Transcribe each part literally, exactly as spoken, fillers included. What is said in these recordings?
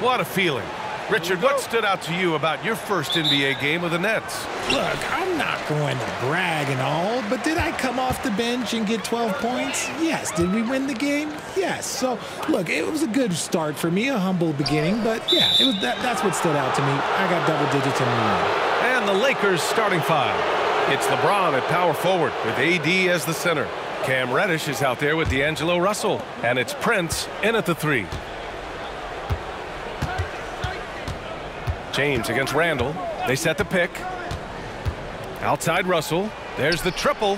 What a feeling. Richard, what stood out to you about your first N B A game with the Nets? Look, I'm not going to brag and all, but did I come off the bench and get twelve points? Yes. Did we win the game? Yes. So, look, it was a good start for me, a humble beginning, but, yeah, it was that, that's what stood out to me. I got double digits in the win. And the Lakers starting five. It's LeBron at power forward with A D as the center. Cam Reddish is out there with D'Angelo Russell, and it's Prince in at the three. James against Randle. They set the pick. Outside Russell. There's the triple.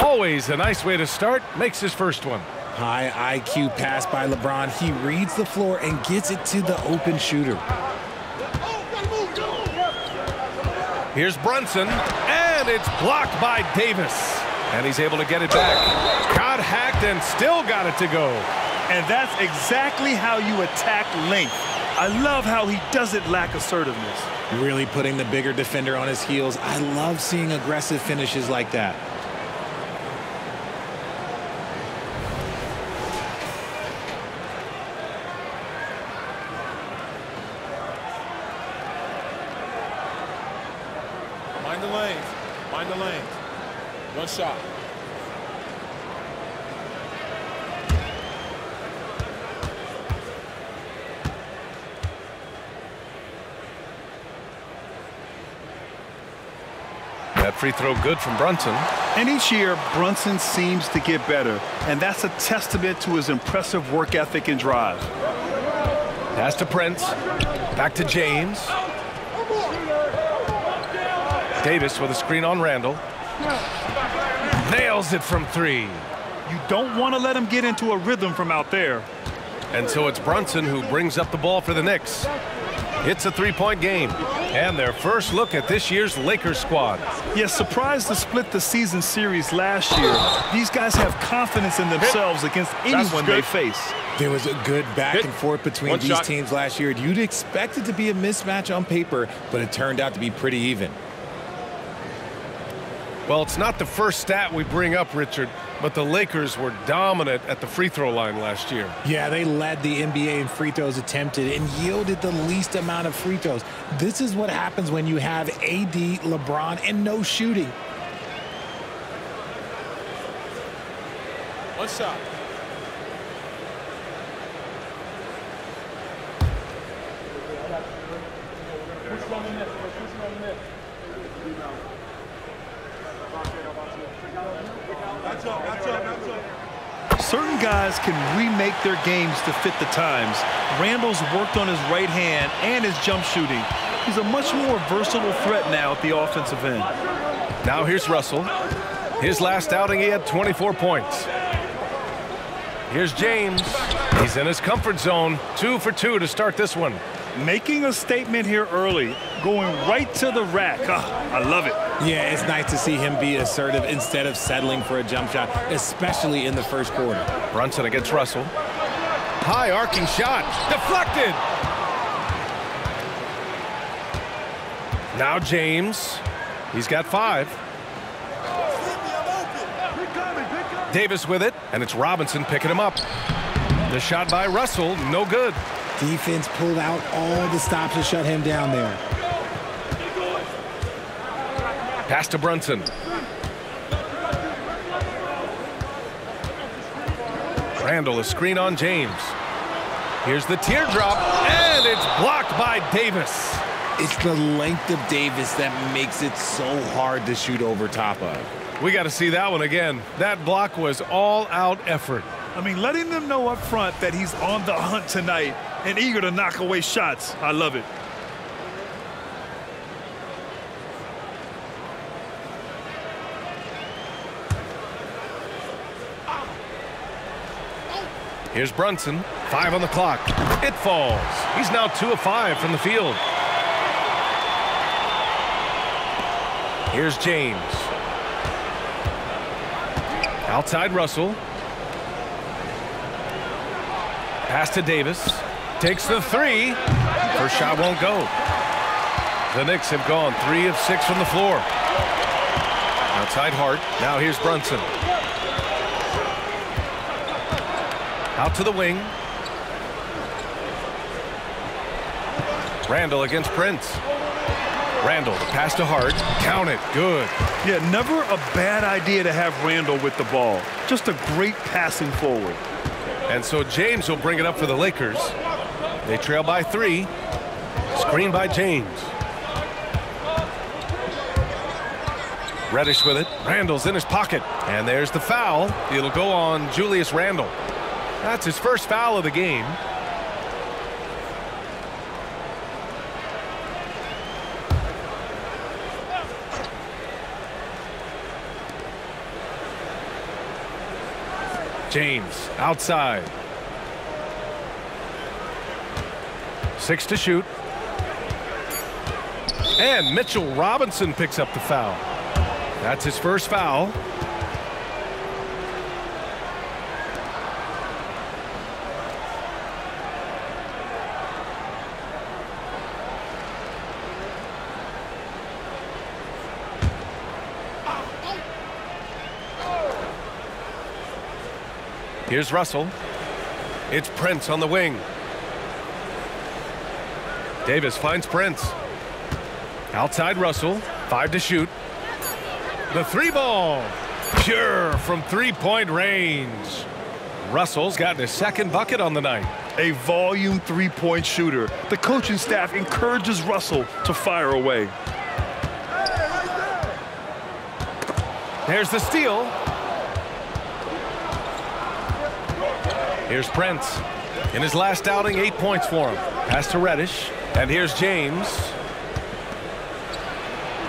Always a nice way to start. Makes his first one. High I Q pass by LeBron. He reads the floor and gets it to the open shooter. Here's Brunson. And it's blocked by Davis. And he's able to get it back. Got hacked and still got it to go. And that's exactly how you attack length. I love how he doesn't lack assertiveness. Really putting the bigger defender on his heels. I love seeing aggressive finishes like that. Mind the lanes. Mind the lanes. One shot. That free throw good from Brunson. And each year, Brunson seems to get better. And that's a testament to his impressive work ethic and drive. Pass to Prince. Back to James. Davis with a screen on Randle. Nails it from three. You don't want to let him get into a rhythm from out there. And so it's Brunson who brings up the ball for the Knicks. It's a three-point game. And their first look at this year's Lakers squad. Yeah, surprised to split the season series last year. These guys have confidence in themselves against anyone they face. There was a good back and forth between these teams last year. You'd expect it to be a mismatch on paper, but it turned out to be pretty even. Well, it's not the first stat we bring up, Richard, but the Lakers were dominant at the free throw line last yew. Yeah, they led the N B A in free throws attempted and yielded the least amount of free throws. This is what happens when you have A D, LeBron, and no shooting. One shot. Certain guys can remake their games to fit the times. Randle's worked on his right hand and his jump shooting. He's a much more versatile threat now at the offensive end. Now here's Russell. His last outing, he had twenty-four points. Here's James. He's in his comfort zone. Two for two to start this one. Making a statement here early, going right to the rack. Oh, I love it. Yeah, it's nice to see him be assertive instead of settling for a jump shot, especially in the first quarter. Brunson against Russell. High arcing shot. Deflected. Now James. He's got five. Davis with it, and it's Robinson picking him up. The shot by Russell, no good. Defense pulled out all the stops to shut him down there. Pass to Brunson. Randle, a screen on James. Here's the teardrop, and it's blocked by Davis. It's the length of Davis that makes it so hard to shoot over top of. We got to see that one again. That block was all-out effort. I mean, letting them know up front that he's on the hunt tonight and eager to knock away shots. I love it. Here's Brunson. Five on the clock. It falls. He's now two of five from the field. Here's James. Outside Russell. Pass to Davis. Takes the three. First shot won't go. The Knicks have gone three of six from the floor. Outside Hart. Now here's Brunson. Out to the wing. Randle against Prince. Randle, the pass to Hart. Count it. Good. Yeah, never a bad idea to have Randle with the ball. Just a great passing forward. And so James will bring it up for the Lakers. They trail by three. Screen by James. Reddish with it. Randle's in his pocket. And there's the foul. It'll go on Julius Randle. That's his first foul of the game. James outside. Six to shoot. And Mitchell Robinson picks up the foul. That's his first foul. Here's Russell. It's Prince on the wing. Davis finds Prince. Outside Russell. Five to shoot. The three ball. Pure from three-point range. Russell's gotten his second bucket on the night. A volume three-point shooter. The coaching staff encourages Russell to fire away. There's the steal. Here's Prince. In his last outing, eight points for him. Pass to Reddish. And here's James.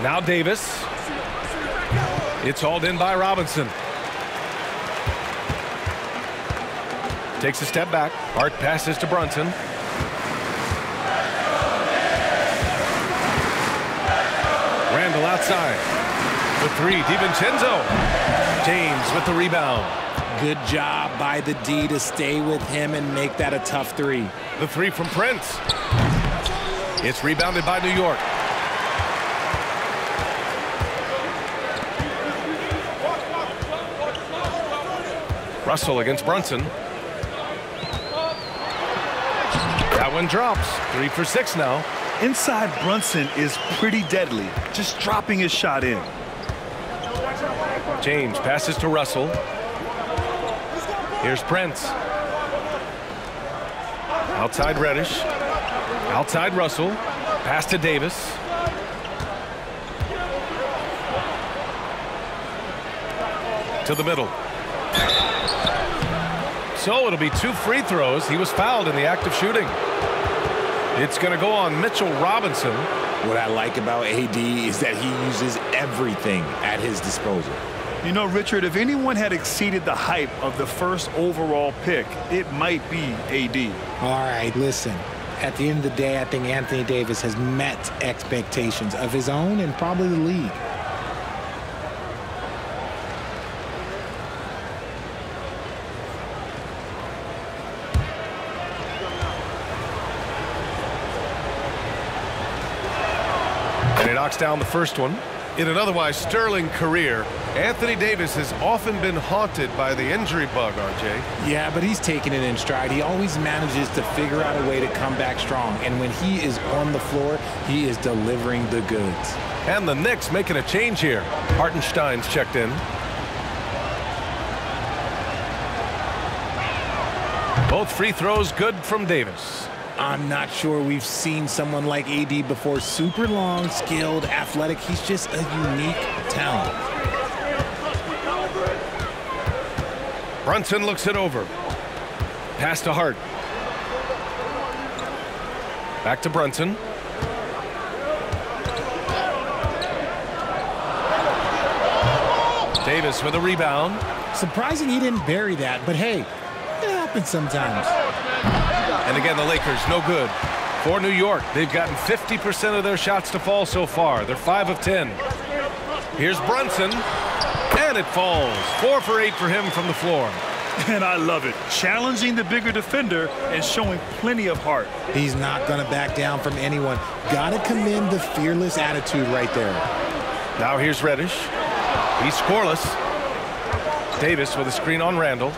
Now Davis. It's hauled in by Robinson. Takes a step back. Hart passes to Brunson. Randle outside. The three, DiVincenzo. James with the rebound. Good job by the D to stay with him and make that a tough three. The three from Prince. It's rebounded by New York. Russell against Brunson. That one drops. Three for six now. Inside Brunson is pretty deadly. Just dropping his shot in. James passes to Russell. Here's Prince. Outside Reddish. Outside Russell. Pass to Davis. To the middle. So it'll be two free throws. He was fouled in the act of shooting. It's going to go on Mitchell Robinson. What I like about A D is that he uses everything at his disposal. You know, Richard, if anyone had exceeded the hype of the first overall pick, it might be A D. All right, listen. At the end of the day, I think Anthony Davis has met expectations of his own and probably the league. And he knocks down the first one. In an otherwise sterling career, Anthony Davis has often been haunted by the injury bug, R J. Yeah, but he's taking it in stride. He always manages to figure out a way to come back strong. And when he is on the floor, he is delivering the goods. And the Knicks making a change here. Hartenstein's checked in. Both free throws good from Davis. I'm not sure we've seen someone like A D before. Super long, skilled, athletic. He's just a unique talent. Brunson looks it over. Pass to Hart. Back to Brunson. Davis with a rebound. Surprising he didn't bury that, but hey, it happens sometimes. And again, the Lakers, no good. For New York, they've gotten fifty percent of their shots to fall so far. They're five of ten. Here's Brunson, and it falls. Four for eight for him from the floor. And I love it. Challenging the bigger defender and showing plenty of heart. He's not going to back down from anyone. Got to commend the fearless attitude right there. Now here's Reddish. He's scoreless. Davis with a screen on Randle.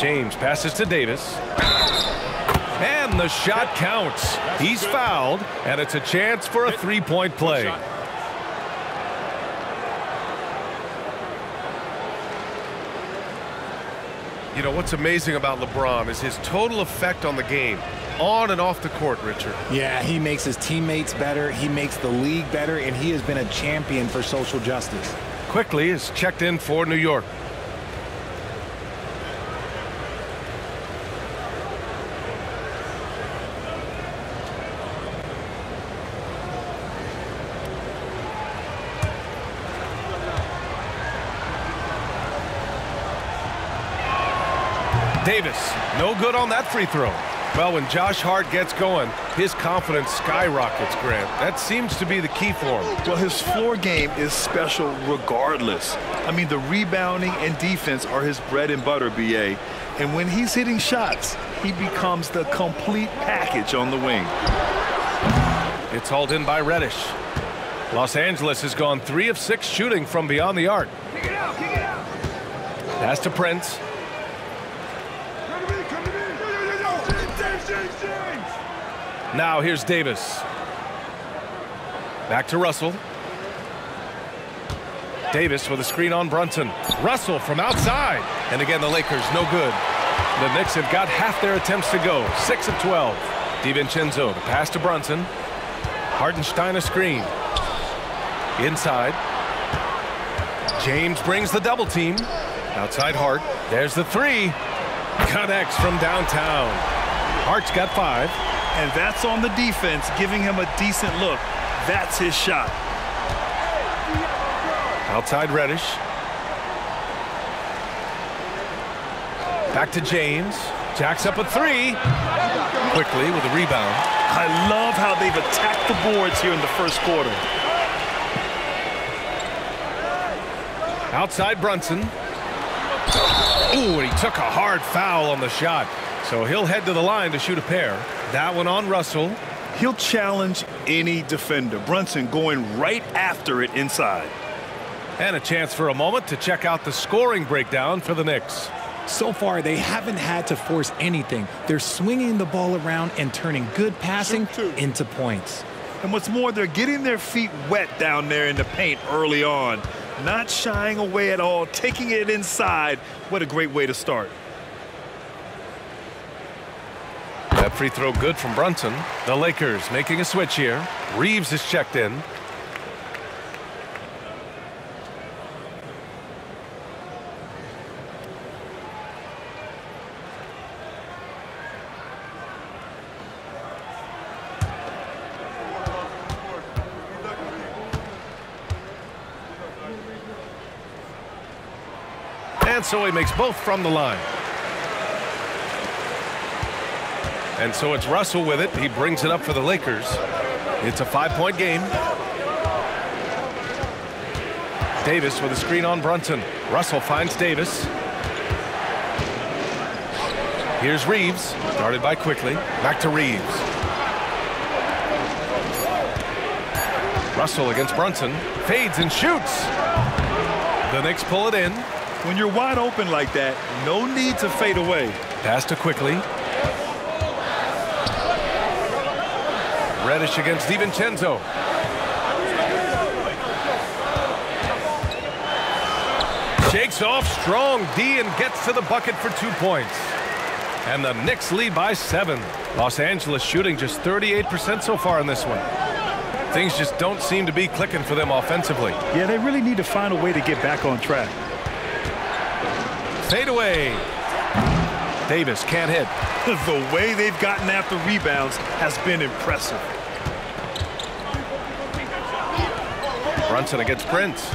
James passes to Davis. And the shot counts. He's fouled, and it's a chance for a three-point play. You know, what's amazing about LeBron is his total effect on the game, on and off the court, Richard. Yeah, he makes his teammates better, he makes the league better, and he has been a champion for social justice. Quickley is checked in for New York. Davis, no good on that free throw. Well, when Josh Hart gets going, his confidence skyrockets, Grant. That seems to be the key for him. Well, his floor game is special regardless. I mean, the rebounding and defense are his bread and butter, B A. And when he's hitting shots, he becomes the complete package on the wing. It's hauled in by Reddish. Los Angeles has gone three of six shooting from beyond the arc. Kick it out, kick it out. Pass to Prince. Now here's Davis. Back to Russell. Davis with a screen on Brunson. Russell from outside. And again, the Lakers no good. The Knicks have got half their attempts to go. six of twelve. DiVincenzo, the pass to Brunson. Hartenstein a screen. Inside. James brings the double team. Outside Hart. There's the three. Connects from downtown. Hart's got five. And that's on the defense, giving him a decent look. That's his shot. Outside Reddish. Back to James. Jacks up a three. Quickley with a rebound. I love how they've attacked the boards here in the first quarter. Outside Brunson. Ooh, and he took a hard foul on the shot. So he'll head to the line to shoot a pair. That one on Russell. He'll challenge any defender. Brunson going right after it inside. And a chance for a moment to check out the scoring breakdown for the Knicks. So far, they haven't had to force anything. They're swinging the ball around and turning good passing into points. And what's more, they're getting their feet wet down there in the paint early on. Not shying away at all, taking it inside. What a great way to start. That free throw good from Brunson. The Lakers making a switch here. Reeves is checked in. And so he makes both from the line. And so it's Russell with it. He brings it up for the Lakers. It's a five-point game. Davis with a screen on Brunson. Russell finds Davis. Here's Reeves. Started by Quickley. Back to Reeves. Russell against Brunson. Fades and shoots. The Knicks pull it in. When you're wide open like that, no need to fade away. Pass to Quickley. Reddish against DiVincenzo. Shakes off strong D and gets to the bucket for two points. And the Knicks lead by seven. Los Angeles shooting just thirty-eight percent so far in this one. Things just don't seem to be clicking for them offensively. Yeah, they really need to find a way to get back on track. Fade away. Davis can't hit. The way they've gotten after rebounds has been impressive. Brunson against Prince.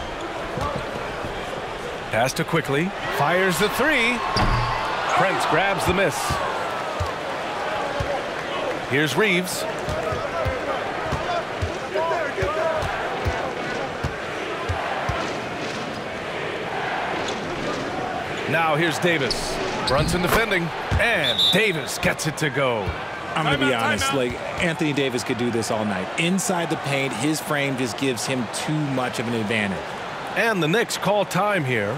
Pass to Quickley. Fires the three. Prince grabs the miss. Here's Reeves. Now here's Davis. Brunson defending, and Davis gets it to go. I'm going to be honest, like, Anthony Davis could do this all night. Inside the paint, his frame just gives him too much of an advantage. And the Knicks call time here.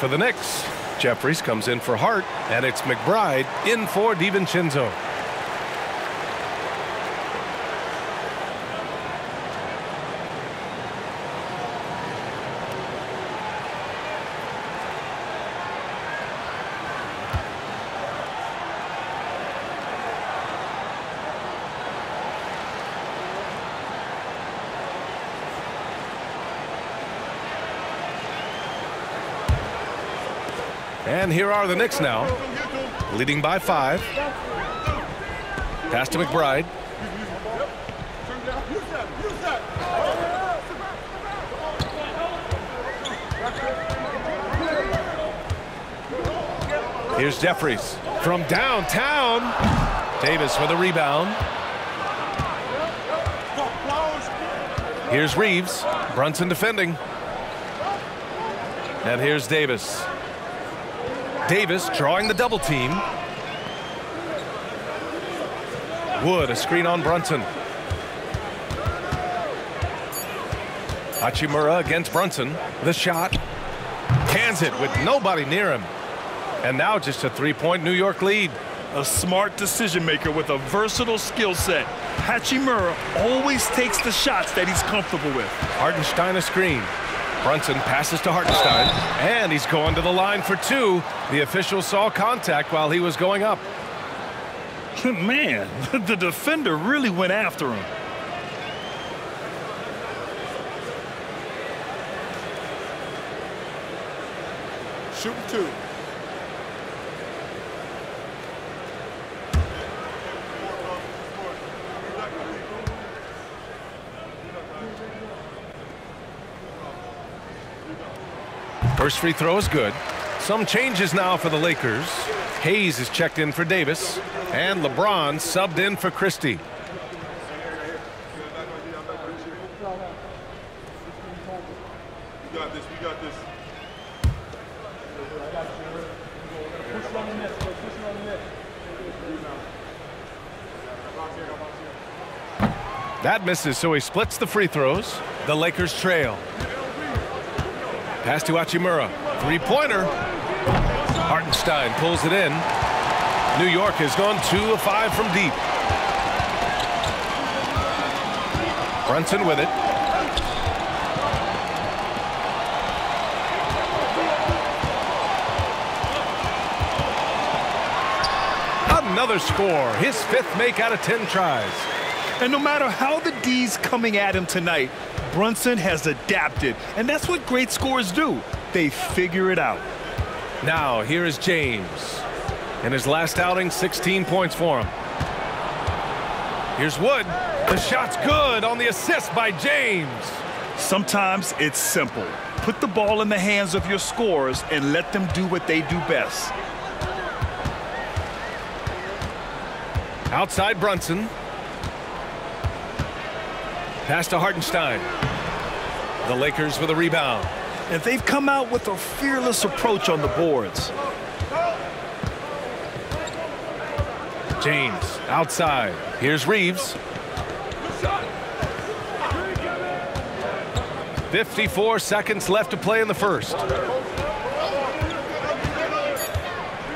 for the Knicks. Jeffries comes in for Hart, and it's McBride in for DiVincenzo. And here are the Knicks now, leading by five. Pass to McBride. Here's Jeffries from downtown. Davis with a rebound. Here's Reeves. Brunson defending. And here's Davis. Davis drawing the double team. Wood, a screen on Brunson. Hachimura against Brunson. The shot. Hands it with nobody near him. And now just a three-point New York lead. A smart decision maker with a versatile skill set. Hachimura always takes the shots that he's comfortable with. Hartenstein a screen. Brunson passes to Hartenstein, and he's going to the line for two. The official saw contact while he was going up. Man, the defender really went after him. Shoot two. First free throw is good. Some changes now for the Lakers. Hayes is checked in for Davis, and LeBron subbed in for Christie. That misses, so he splits the free throws. The Lakers trail. Pass to Hachimura. Three-pointer. Hartenstein pulls it in. New York has gone two of five from deep. Brunson with it. Another score. His fifth make out of ten tries. And no matter how the D's coming at him tonight, Brunson has adapted, and that's what great scorers do. They figure it out. Now, here is James. In his last outing, sixteen points for him. Here's Wood. The shot's good on the assist by James. Sometimes it's simple. Put the ball in the hands of your scorers and let them do what they do best. Outside Brunson. Pass to Hartenstein. The Lakers with a rebound. And they've come out with a fearless approach on the boards. James outside. Here's Reeves. fifty-four seconds left to play in the first.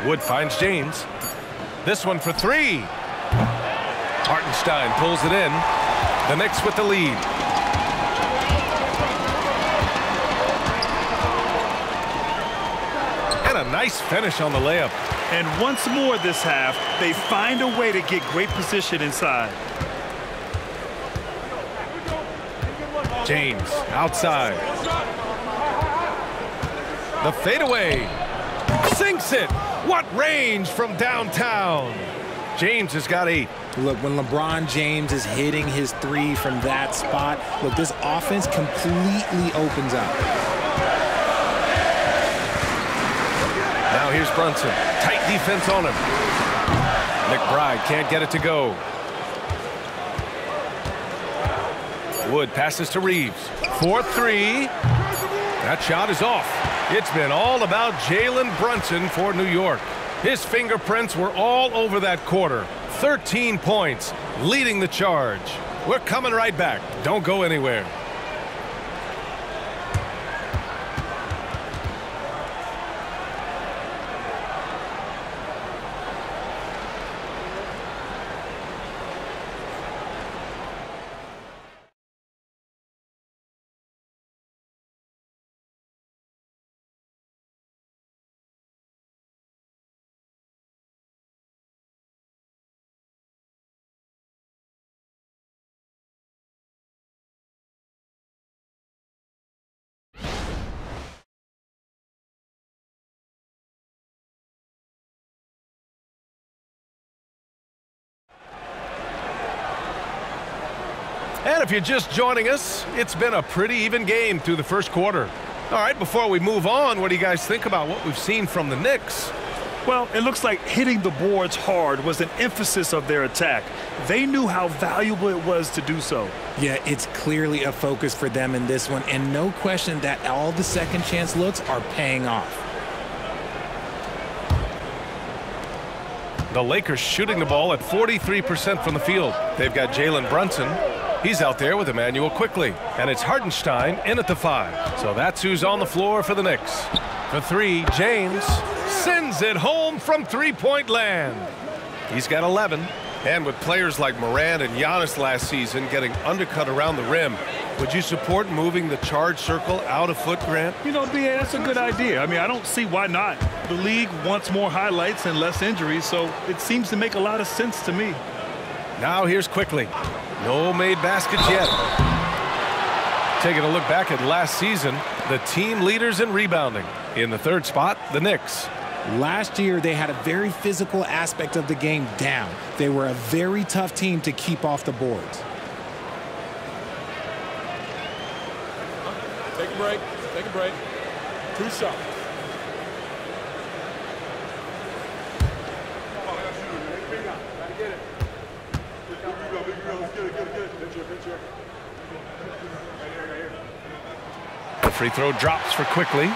Wood finds James. This one for three. Hartenstein pulls it in. The Knicks with the lead. And a nice finish on the layup. And once more this half, they find a way to get great position inside. James outside. The fadeaway. Sinks it. What range from downtown. James has got eight. Look, when LeBron James is hitting his three from that spot, look, this offense completely opens up. Now here's Brunson. Tight defense on him. McBride can't get it to go. Wood passes to Reeves. four three. That shot is off. It's been all about Jalen Brunson for New York. His fingerprints were all over that quarter. thirteen points, leading the charge. We're coming right back. Don't go anywhere. And if you're just joining us, it's been a pretty even game through the first quarter. All right, before we move on, what do you guys think about what we've seen from the Knicks? Well, it looks like hitting the boards hard was an emphasis of their attack. They knew how valuable it was to do so. Yeah, it's clearly a focus for them in this one, and no question that all the second chance looks are paying off. The Lakers shooting the ball at forty-three percent from the field. They've got Jalen Brunson. He's out there with Immanuel Quickley. And it's Hartenstein in at the five. So that's who's on the floor for the Knicks. For three, James sends it home from three-point land. He's got eleven. And with players like Morant and Giannis last season getting undercut around the rim, would you support moving the charge circle out a foot, Grant? You know, B A, that's a good idea. I mean, I don't see why not. The league wants more highlights and less injuries, so it seems to make a lot of sense to me. Now here's Quickley. No made baskets yet. Taking a look back at last season, the team leaders in rebounding. In the third spot, the Knicks. Last year, they had a very physical aspect of the game down. They were a very tough team to keep off the boards. Take a break. Take a break. Two shots. The free throw drops for Quickley.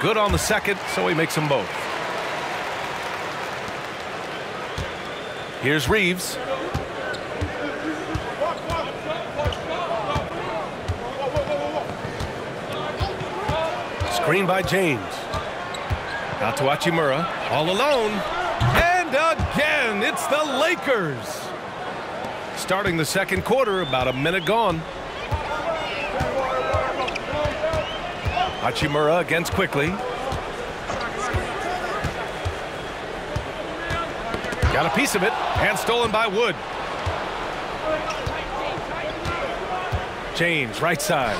Good on the second, so he makes them both. Here's Reeves. Screen by James. Out to Hachimura. All alone. And again, it's the Lakers. Starting the second quarter, about a minute gone. Hachimura against Quickley. Got a piece of it. And stolen by Wood. James, right side.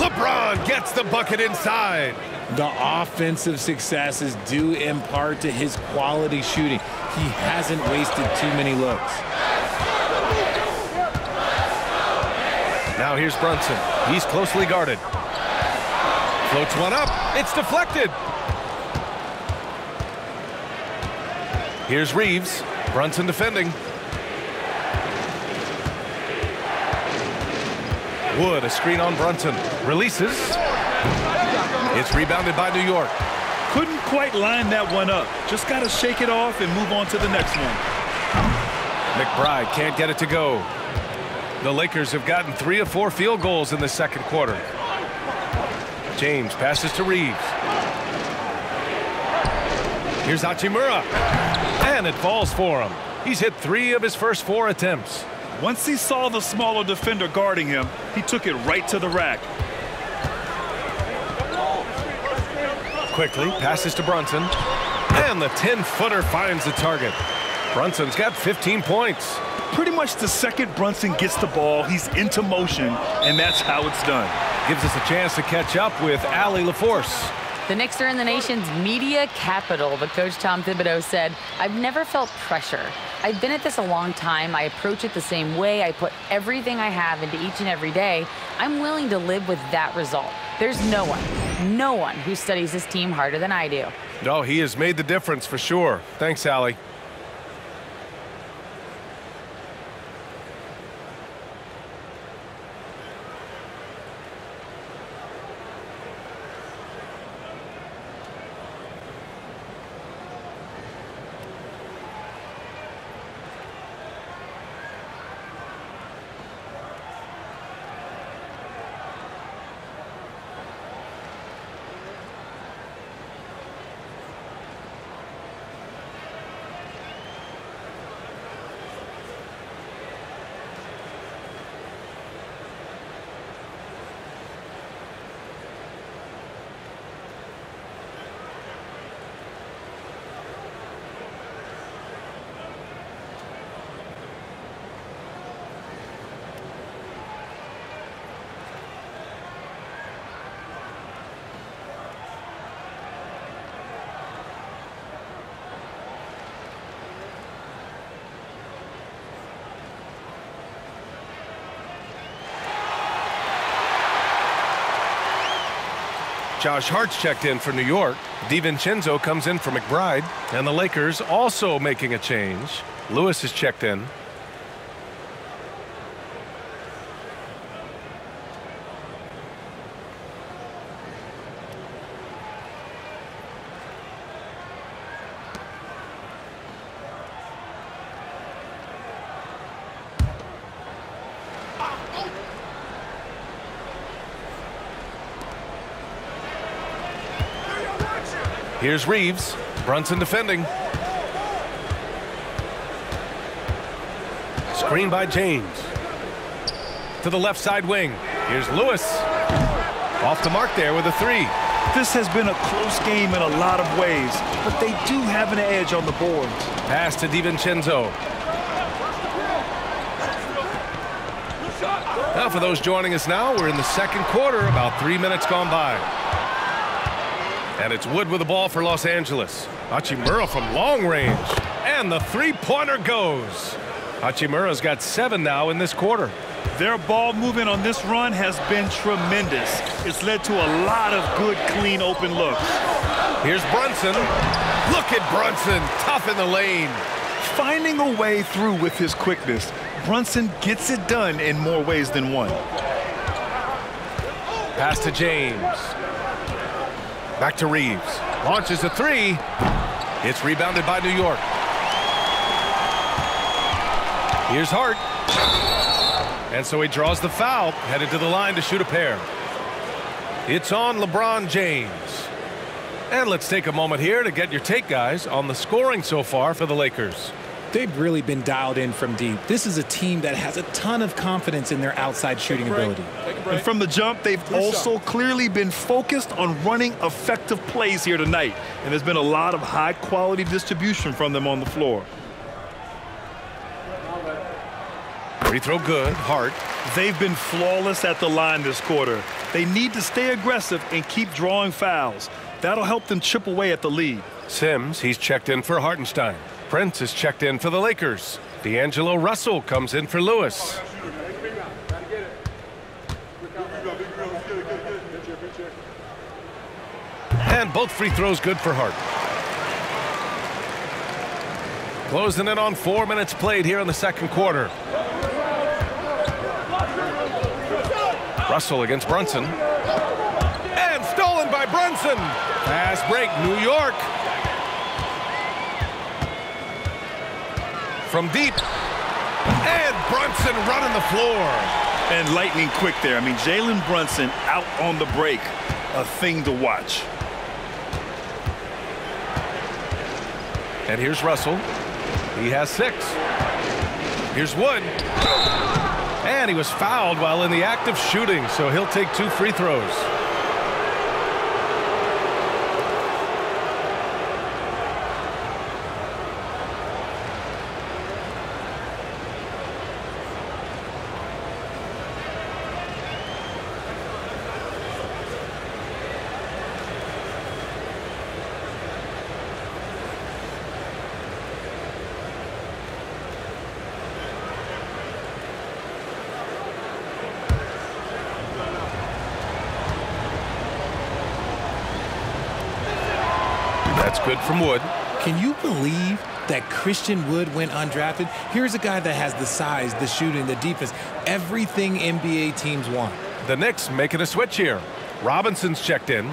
LeBron gets the bucket inside. The offensive success is due in part to his quality shooting. He hasn't wasted too many looks. Now here's Brunson. He's closely guarded. Floats one up. It's deflected. Here's Reeves. Brunson defending. Wood, a screen on Brunson. Releases. It's rebounded by New York. Couldn't quite line that one up. Just got to shake it off and move on to the next one. McBride can't get it to go. The Lakers have gotten three or four field goals in the second quarter. James passes to Reeves. Here's Hachimura. And it falls for him. He's hit three of his first four attempts. Once he saw the smaller defender guarding him, he took it right to the rack. Quickley passes to Brunson. And the ten-footer finds the target. Brunson's got fifteen points. Pretty much the second Brunson gets the ball, he's into motion, and that's how it's done. Gives us a chance to catch up with Allie LaForce. The Knicks are in the nation's media capital, but Coach Tom Thibodeau said, I've never felt pressure. I've been at this a long time. I approach it the same way. I put everything I have into each and every day. I'm willing to live with that result. There's no one, no one who studies this team harder than I do. No, he has made the difference for sure. Thanks, Allie. Josh Hart's checked in for New York. DiVincenzo comes in for McBride. And the Lakers also making a change. Lewis is checked in. Here's Reeves. Brunson defending. Screen by James. To the left side wing. Here's Lewis. Off the mark there with a three. This has been a close game in a lot of ways, but they do have an edge on the boards. Pass to DiVincenzo. Now for those joining us now, we're in the second quarter, about three minutes gone by. And it's Wood with the ball for Los Angeles. Hachimura from long range. And the three-pointer goes. Hachimura's got seven now in this quarter. Their ball movement on this run has been tremendous. It's led to a lot of good, clean, open looks. Here's Brunson. Look at Brunson, tough in the lane. Finding a way through with his quickness. Brunson gets it done in more ways than one. Pass to James. Back to Reeves. Launches a three. It's rebounded by New York. Here's Hart. And so he draws the foul, headed to the line to shoot a pair. It's on LeBron James. And let's take a moment here to get your take, guys, on the scoring so far for the Lakers. They've really been dialed in from deep. This is a team that has a ton of confidence in their outside shooting ability. And from the jump, they've also clearly been focused on running effective plays here tonight. And there's been a lot of high-quality distribution from them on the floor. Free throw good, Hart. They've been flawless at the line this quarter. They need to stay aggressive and keep drawing fouls. That'll help them chip away at the lead. Sims, he's checked in for Hartenstein. Prince is checked in for the Lakers. D'Angelo Russell comes in for Lewis. And both free throws good for Hart. Closing in on four minutes played here in the second quarter. Russell against Brunson. And stolen by Brunson. Fast break, New York. From deep. And Brunson running the floor. And lightning quick there. I mean, Jalen Brunson out on the break. A thing to watch. And here's Russell. He has six. Here's Wood. And he was fouled while in the act of shooting, so he'll take two free throws. Good from Wood. Can you believe that Christian Wood went undrafted? Here's a guy that has the size, the shooting, the defense, everything N B A teams want. The Knicks making a switch here. Robinson's checked in.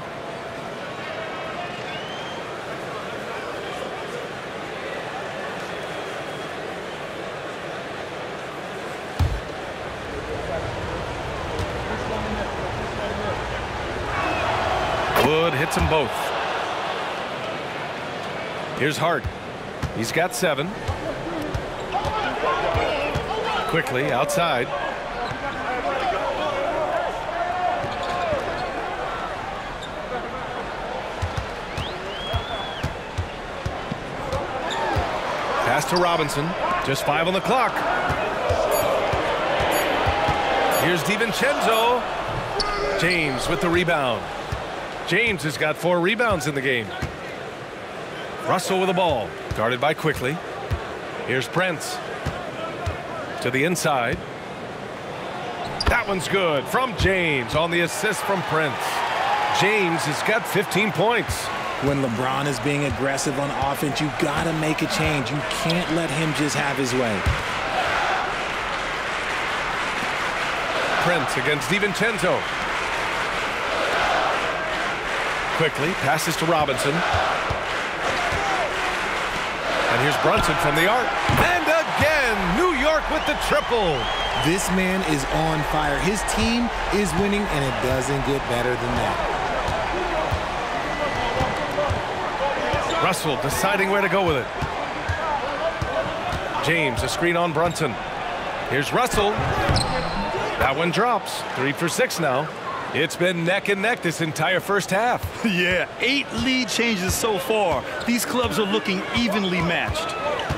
Wood hits them both. Here's Hart. He's got seven. Quickly outside. Pass to Robinson. Just five on the clock. Here's DiVincenzo. James with the rebound. James has got four rebounds in the game. Russell with the ball, guarded by Quickley. Here's Prince. To the inside. That one's good from James on the assist from Prince. James has got fifteen points. When LeBron is being aggressive on offense, you got to make a change. You can't let him just have his way. Prince against DiVincenzo. Quickley passes to Robinson. And here's Brunson from the arc. And again, New York with the triple. This man is on fire. His team is winning, and it doesn't get better than that. Russell deciding where to go with it. James, a screen on Brunson. Here's Russell. That one drops. Three for six now. It's been neck and neck this entire first half. Yeah, eight lead changes so far. These clubs are looking evenly matched.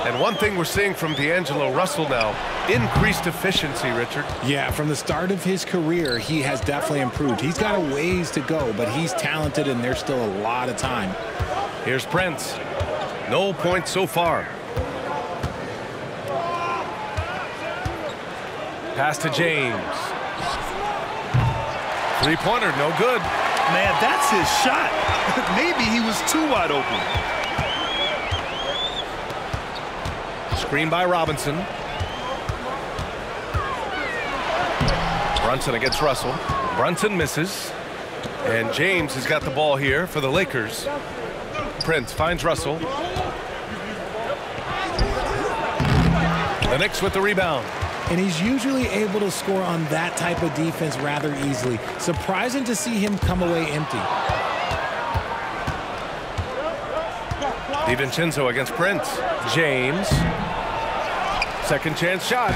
And one thing we're seeing from D'Angelo Russell now, increased efficiency, Richard. Yeah, from the start of his career, he has definitely improved. He's got a ways to go, but he's talented, and there's still a lot of time. Here's Prince. No points so far. Pass to James. Three-pointer, no good. Man, that's his shot. Maybe he was too wide open. Screen by Robinson. Brunson against Russell. Brunson misses. And James has got the ball here for the Lakers. Prince finds Russell. The Knicks with the rebound. And he's usually able to score on that type of defense rather easily. Surprising to see him come away empty. DiVincenzo against Prince. James. Second chance shot.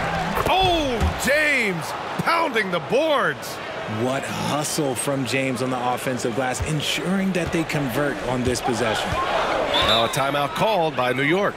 Oh, James pounding the boards. What hustle from James on the offensive glass, ensuring that they convert on this possession. Now a timeout called by New York.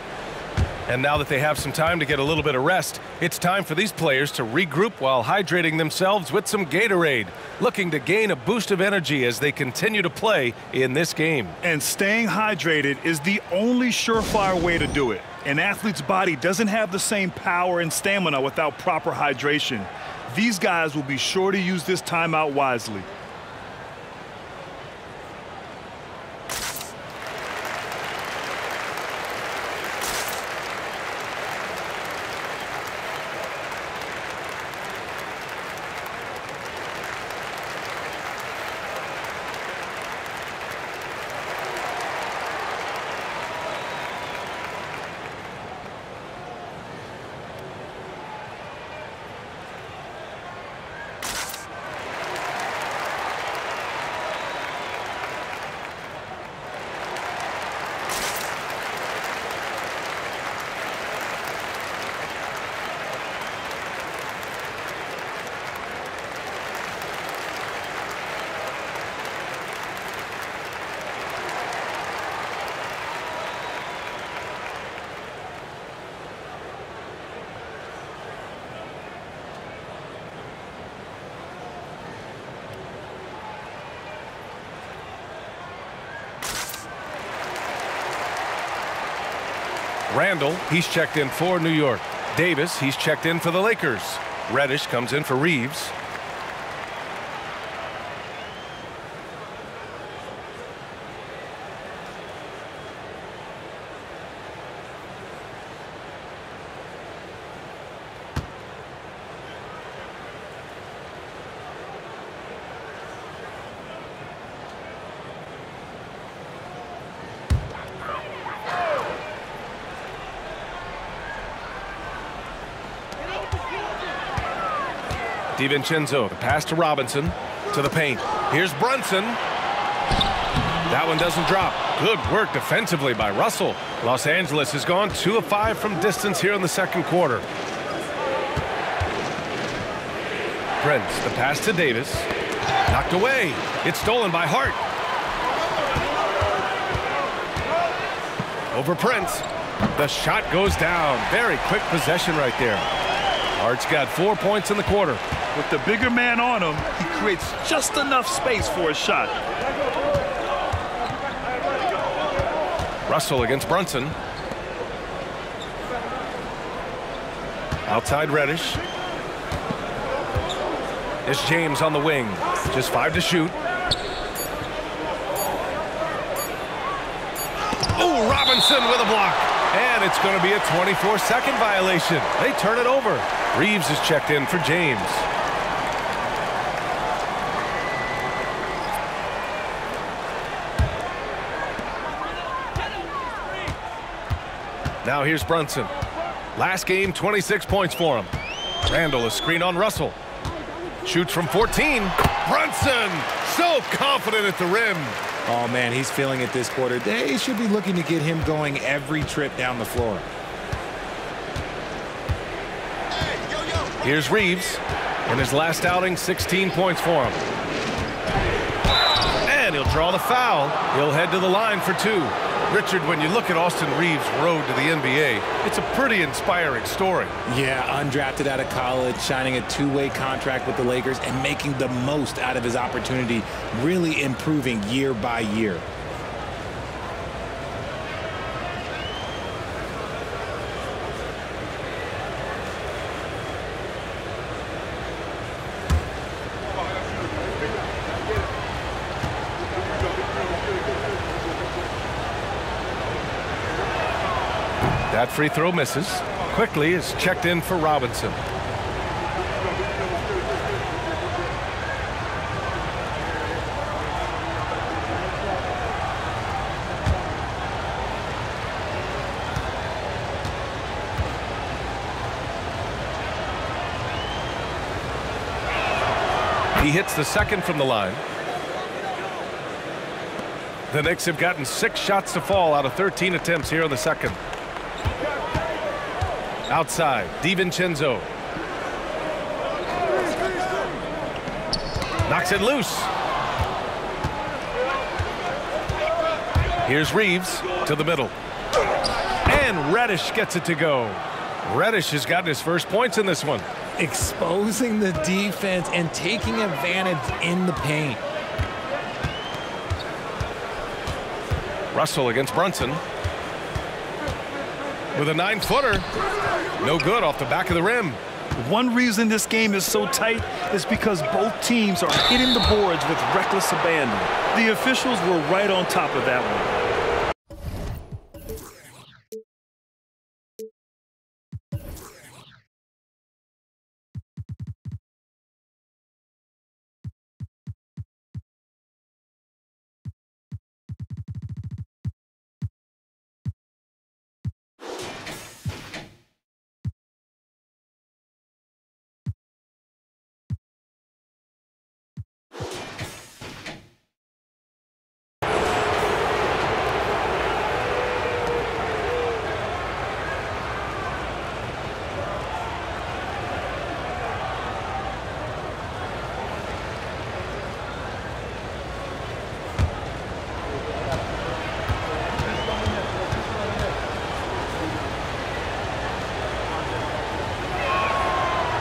And now that they have some time to get a little bit of rest, it's time for these players to regroup while hydrating themselves with some Gatorade, looking to gain a boost of energy as they continue to play in this game. And staying hydrated is the only surefire way to do it. An athlete's body doesn't have the same power and stamina without proper hydration. These guys will be sure to use this timeout wisely. Randle, he's checked in for New York. Davis, he's checked in for the Lakers. Reddish comes in for Reeves. DiVincenzo, the pass to Robinson, to the paint. Here's Brunson. That one doesn't drop. Good work defensively by Russell. Los Angeles has gone two of five from distance here in the second quarter. Prince, the pass to Davis. Knocked away. It's stolen by Hart. Over Prince. The shot goes down. Very quick possession right there. Hart's got four points in the quarter. With the bigger man on him, he creates just enough space for a shot. Russell against Brunson. Outside Reddish. It's James on the wing. Just five to shoot. Grayson with a block. And it's going to be a twenty-four second violation. They turn it over. Reeves is checked in for James. Now here's Brunson. Last game, twenty-six points for him. Randle, a screen on Russell. Shoots from fourteen. Brunson, so confident at the rim. Oh, man, he's feeling it this quarter. They should be looking to get him going every trip down the floor. Here's Reeves. In his last outing, sixteen points for him. And he'll draw the foul. He'll head to the line for two. Richard, when you look at Austin Reeves' road to the N B A, it's a pretty inspiring story. Yeah, undrafted out of college, signing a two-way contract with the Lakers, and making the most out of his opportunity, really improving year by year. That free throw misses. Quickley is checked in for Robinson. He hits the second from the line. The Knicks have gotten six shots to fall out of thirteen attempts here in the second. Outside, DiVincenzo. Knocks it loose. Here's Reeves to the middle. And Reddish gets it to go. Reddish has gotten his first points in this one. Exposing the defense and taking advantage in the paint. Russell against Brunson. With a nine-footer. No good off the back of the rim. One reason this game is so tight is because both teams are hitting the boards with reckless abandon. The officials were right on top of that one.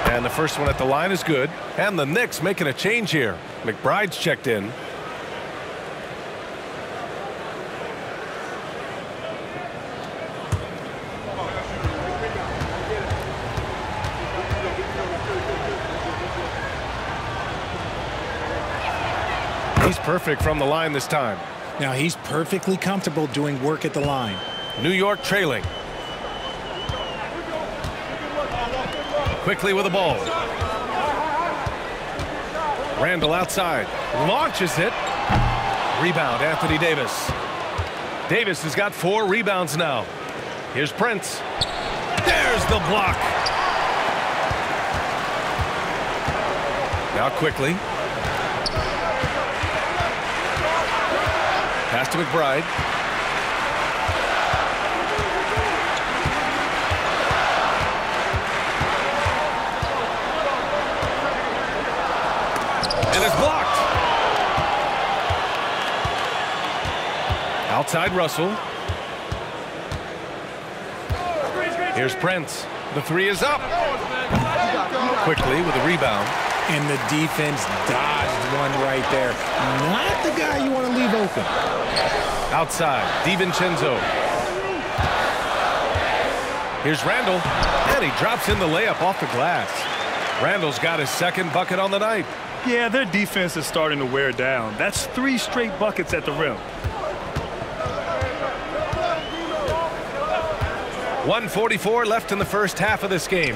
And the first one at the line is good. And the Knicks making a change here. McBride's checked in. He's perfect from the line this time. Now he's perfectly comfortable doing work at the line. New York trailing. Quickley with the ball. Randle outside. Launches it. Rebound, Anthony Davis. Davis has got four rebounds now. Here's Prince. There's the block. Now Quickley. Pass to McBride. Outside Russell. Here's Prince. The three is up. Quickley with a rebound. And the defense dodged one right there. Not the guy you want to leave open. Outside, DiVincenzo. Here's Randle. And he drops in the layup off the glass. Randle's got his second bucket on the night. Yeah, their defense is starting to wear down. That's three straight buckets at the rim. one forty-four left in the first half of this game.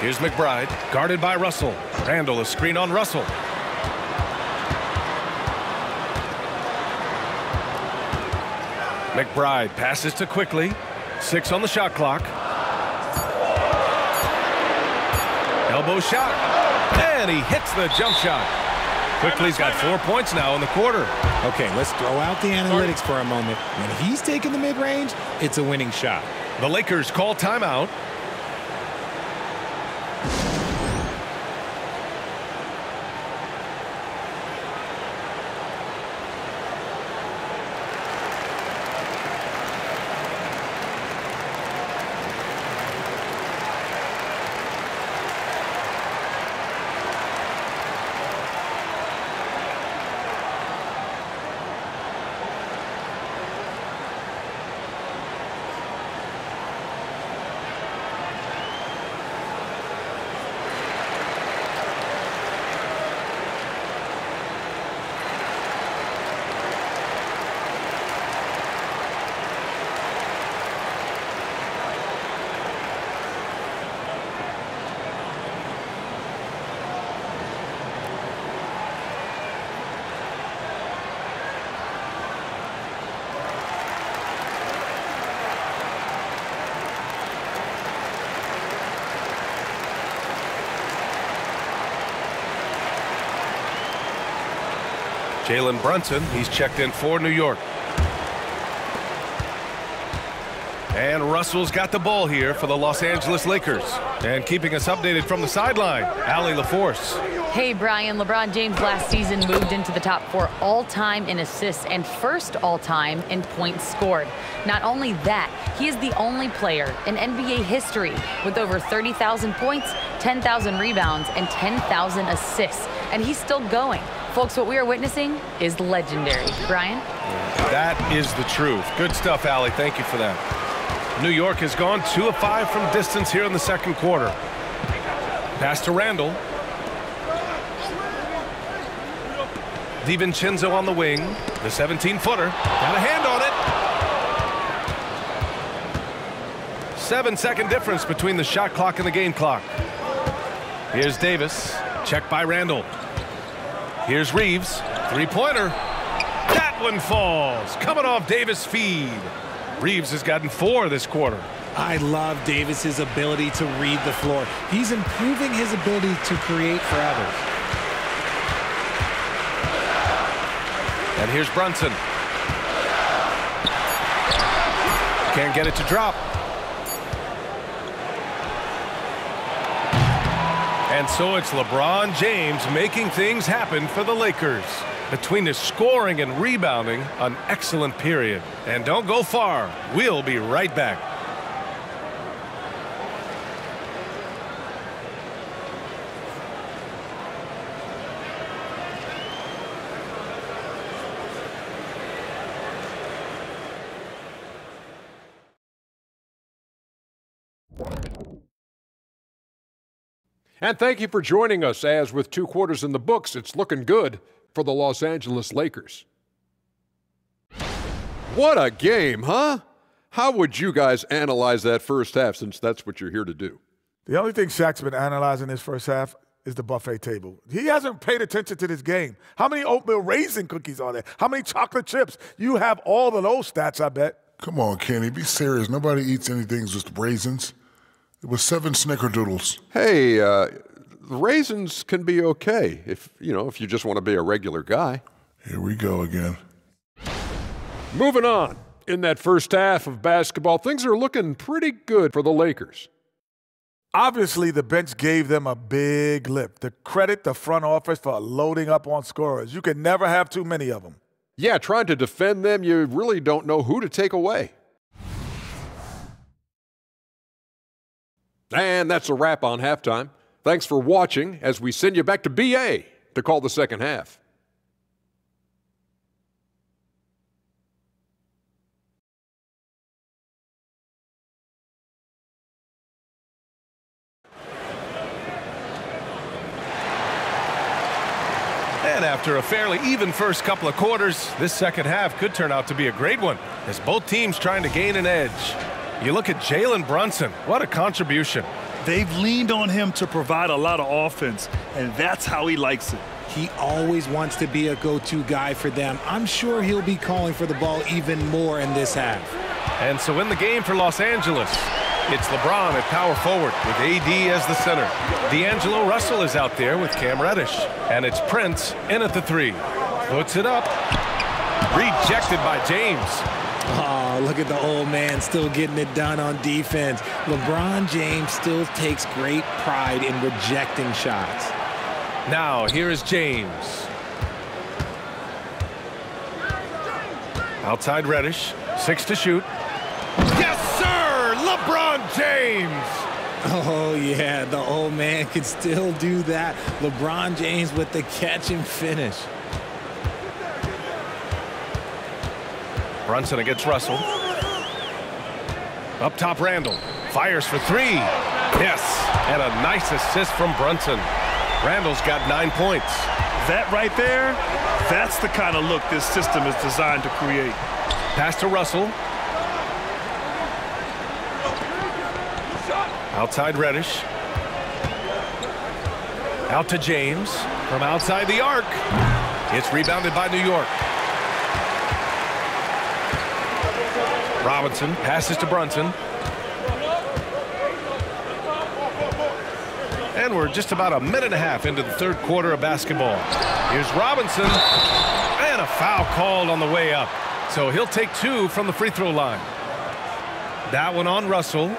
Here's McBride, guarded by Russell. Randle, a screen on Russell. McBride passes to Quickley. Six on the shot clock. Elbow shot. And he hits the jump shot. Quickley's got four points now in the quarter. Okay, let's throw out the analytics for a moment. When he's taking the mid-range, it's a winning shot. The Lakers call timeout. Jalen Brunson, he's checked in for New York. And Russell's got the ball here for the Los Angeles Lakers. And keeping us updated from the sideline, Allie LaForce. Hey, Brian, LeBron James last season moved into the top four all-time in assists and first all-time in points scored. Not only that, he is the only player in N B A history with over thirty thousand points, ten thousand rebounds, and ten thousand assists. And he's still going. Folks, what we are witnessing is legendary. Brian? That is the truth. Good stuff, Allie. Thank you for that. New York has gone two of five from distance here in the second quarter. Pass to Randle. DiVincenzo on the wing. The seventeen-footer. Got a hand on it. Seven-second difference between the shot clock and the game clock. Here's Davis. Checked by Randle. Here's Reeves, three-pointer. That one falls, coming off Davis' feed. Reeves has gotten four this quarter. I love Davis's ability to read the floor. He's improving his ability to create for others. And here's Brunson. Can't get it to drop. And so it's LeBron James making things happen for the Lakers. Between his scoring and rebounding, an excellent period. And don't go far. We'll be right back. And thank you for joining us, as with two quarters in the books, it's looking good for the Los Angeles Lakers. What a game, huh? How would you guys analyze that first half, since that's what you're here to do? The only thing Shaq's been analyzing this first half is the buffet table. He hasn't paid attention to this game. How many oatmeal raisin cookies are there? How many chocolate chips? You have all of those stats, I bet. Come on, Kenny, be serious. Nobody eats anything just raisins. It was seven snickerdoodles. Hey, uh, the raisins can be okay if, you know, if you just want to be a regular guy. Here we go again. Moving on. In that first half of basketball, things are looking pretty good for the Lakers. Obviously, the bench gave them a big lift. To credit the front office for loading up on scorers. You can never have too many of them. Yeah, trying to defend them, you really don't know who to take away. And that's a wrap on halftime. Thanks for watching as we send you back to B A to call the second half. And after a fairly even first couple of quarters, this second half could turn out to be a great one, as both teams trying to gain an edge. You look at Jalen Brunson, what a contribution. They've leaned on him to provide a lot of offense, and that's how he likes it. He always wants to be a go-to guy for them. I'm sure he'll be calling for the ball even more in this half. And so in the game for Los Angeles, it's LeBron at power forward with A D as the center. D'Angelo Russell is out there with Cam Reddish. And it's Prince in at the three. Puts it up. Rejected by James. Oh, look at the old man still getting it done on defense. LeBron James still takes great pride in rejecting shots. Now, here is James. Outside Reddish. Six to shoot. Yes, sir! LeBron James! Oh, yeah, the old man can still do that. LeBron James with the catch and finish. Brunson against Russell. Up top, Randle. Fires for three. Yes, and a nice assist from Brunson. Randle's got nine points. That right there, that's the kind of look this system is designed to create. Pass to Russell. Outside Reddish. Out to James. From outside the arc. It's rebounded by New York. Robinson passes to Brunson. And we're just about a minute and a half into the third quarter of basketball. Here's Robinson. And a foul called on the way up. So he'll take two from the free throw line. That one on Russell.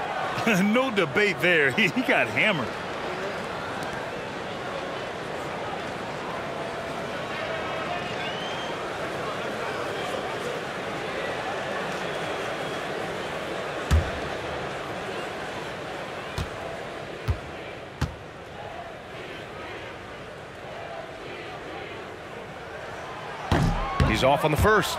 No debate there. He got hammered. He's off on the first.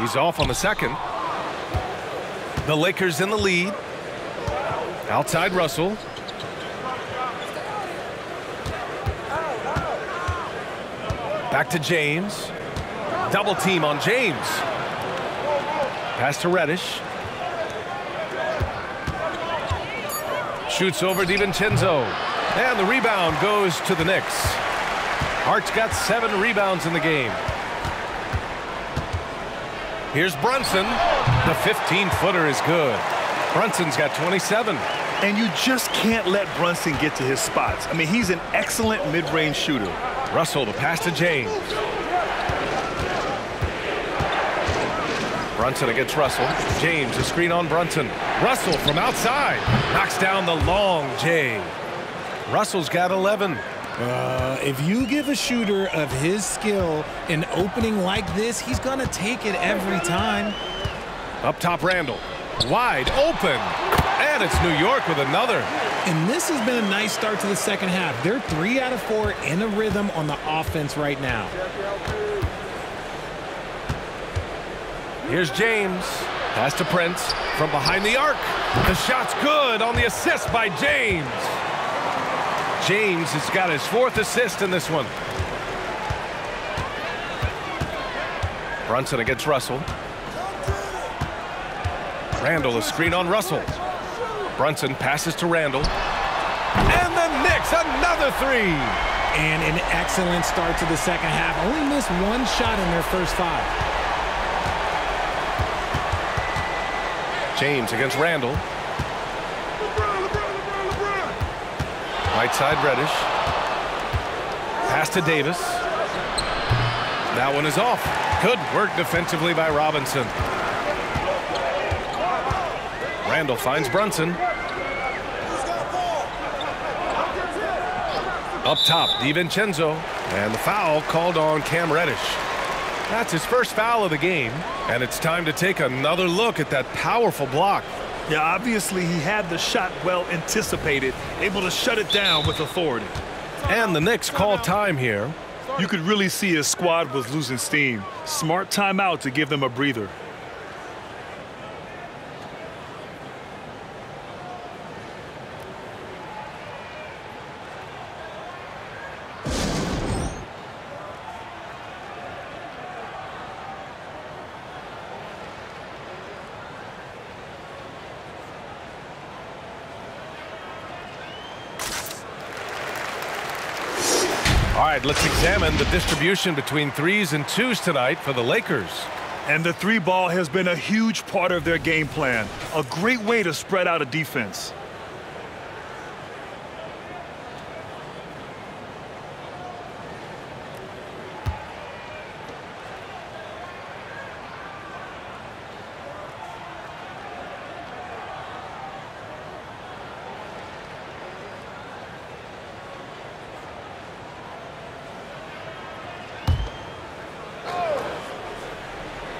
He's off on the second. The Lakers in the lead. Outside Russell. Back to James. Double team on James. Pass to Reddish. Shoots over DiVincenzo. And the rebound goes to the Knicks. Hart's got seven rebounds in the game. Here's Brunson. The fifteen-footer is good. Brunson's got twenty-seven. And you just can't let Brunson get to his spots. I mean, he's an excellent mid-range shooter. Russell to pass to James. Brunson against Russell. James, a screen on Brunson. Russell from outside. Knocks down the long J. Russell's got eleven. Uh, if you give a shooter of his skill an opening like this, he's going to take it every time. Up top, Randle. Wide open. And it's New York with another. And this has been a nice start to the second half. They're three out of four in a rhythm on the offense right now. Here's James. Pass to Prince from behind the arc. The shot's good on the assist by James. James has got his fourth assist in this one. Brunson against Russell. Randle, a screen on Russell. Brunson passes to Randle. And the Knicks, another three. And an excellent start to the second half. Only missed one shot in their first five. James against Randle. Right side, Reddish. Pass to Davis. That one is off. Good work defensively by Robinson. Randle finds Brunson. Up top, DiVincenzo. And the foul called on Cam Reddish. That's his first foul of the game. And it's time to take another look at that powerful block. Yeah, obviously he had the shot well anticipated, able to shut it down with authority. And the Knicks call time here. You could really see his squad was losing steam. Smart timeout to give them a breather. All right, let's examine the distribution between threes and twos tonight for the Lakers. And the three ball has been a huge part of their game plan. A great way to spread out a defense.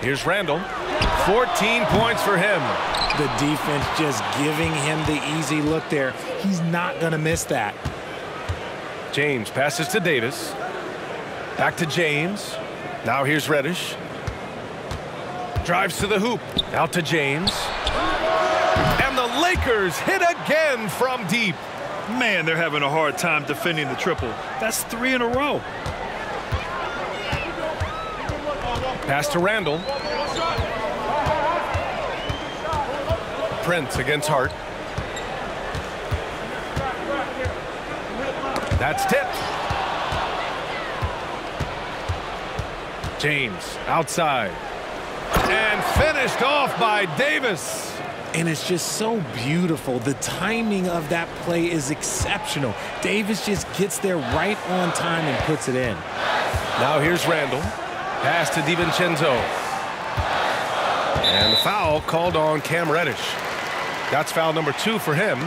Here's Randle. fourteen points for him. The defense just giving him the easy look there. He's not going to miss that. James passes to Davis. Back to James. Now here's Reddish. Drives to the hoop. Out to James. And the Lakers hit again from deep. Man, they're having a hard time defending the triple. That's three in a row. Pass to Randle. Prince against Hart. That's tipped. James outside. And finished off by Davis. And it's just so beautiful. The timing of that play is exceptional. Davis just gets there right on time and puts it in. Now here's Randle. Pass to DiVincenzo. And the foul called on Cam Reddish. That's foul number two for him.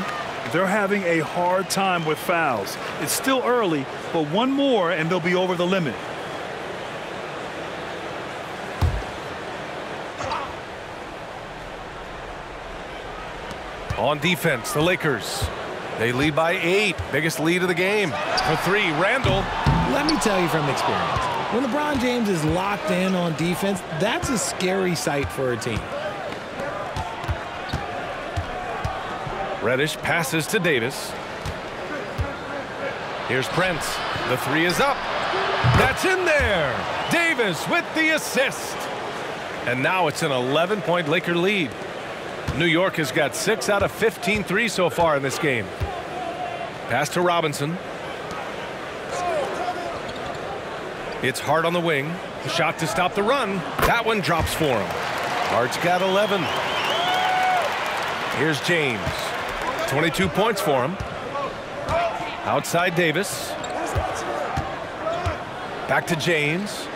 They're having a hard time with fouls. It's still early, but one more and they'll be over the limit. On defense, the Lakers. They lead by eight. Biggest lead of the game. For three, Randle. Let me tell you from experience. When LeBron James is locked in on defense, that's a scary sight for a team. Reddish passes to Davis. Here's Prince. The three is up. That's in there. Davis with the assist. And now it's an eleven-point Laker lead. New York has got six out of fifteen threes so far in this game. Pass to Robinson. It's Hart on the wing. A shot to stop the run. That one drops for him. Hart's got eleven. Here's James. twenty-two points for him. Outside Davis. Back to James.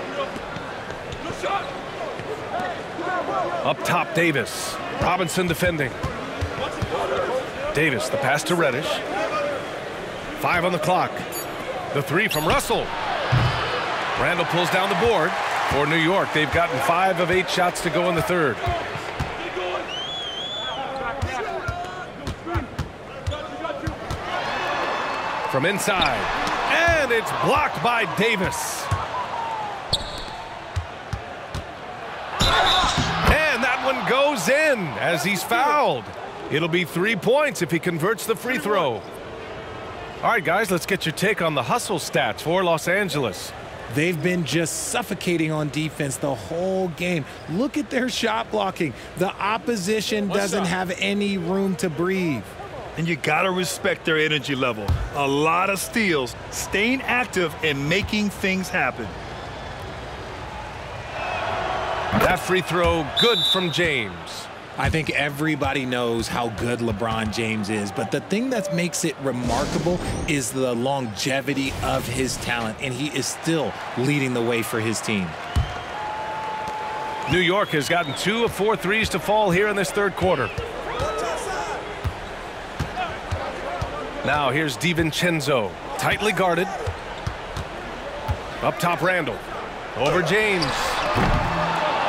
Up top Davis. Robinson defending. Davis, the pass to Reddish. Five on the clock. The three from Russell. Randle pulls down the board for New York. They've gotten five of eight shots to go in the third. From inside. And it's blocked by Davis. And that one goes in as he's fouled. It'll be three points if he converts the free throw. All right, guys, let's get your take on the hustle stats for Los Angeles. They've been just suffocating on defense the whole game. Look at their shot blocking. The opposition doesn't have any room to breathe. And you got to respect their energy level. A lot of steals, staying active and making things happen. That free throw, good from James. I think everybody knows how good LeBron James is, but the thing that makes it remarkable is the longevity of his talent, and he is still leading the way for his team. New York has gotten two of four threes to fall here in this third quarter. Now here's DiVincenzo, tightly guarded. Up top Randle, over James.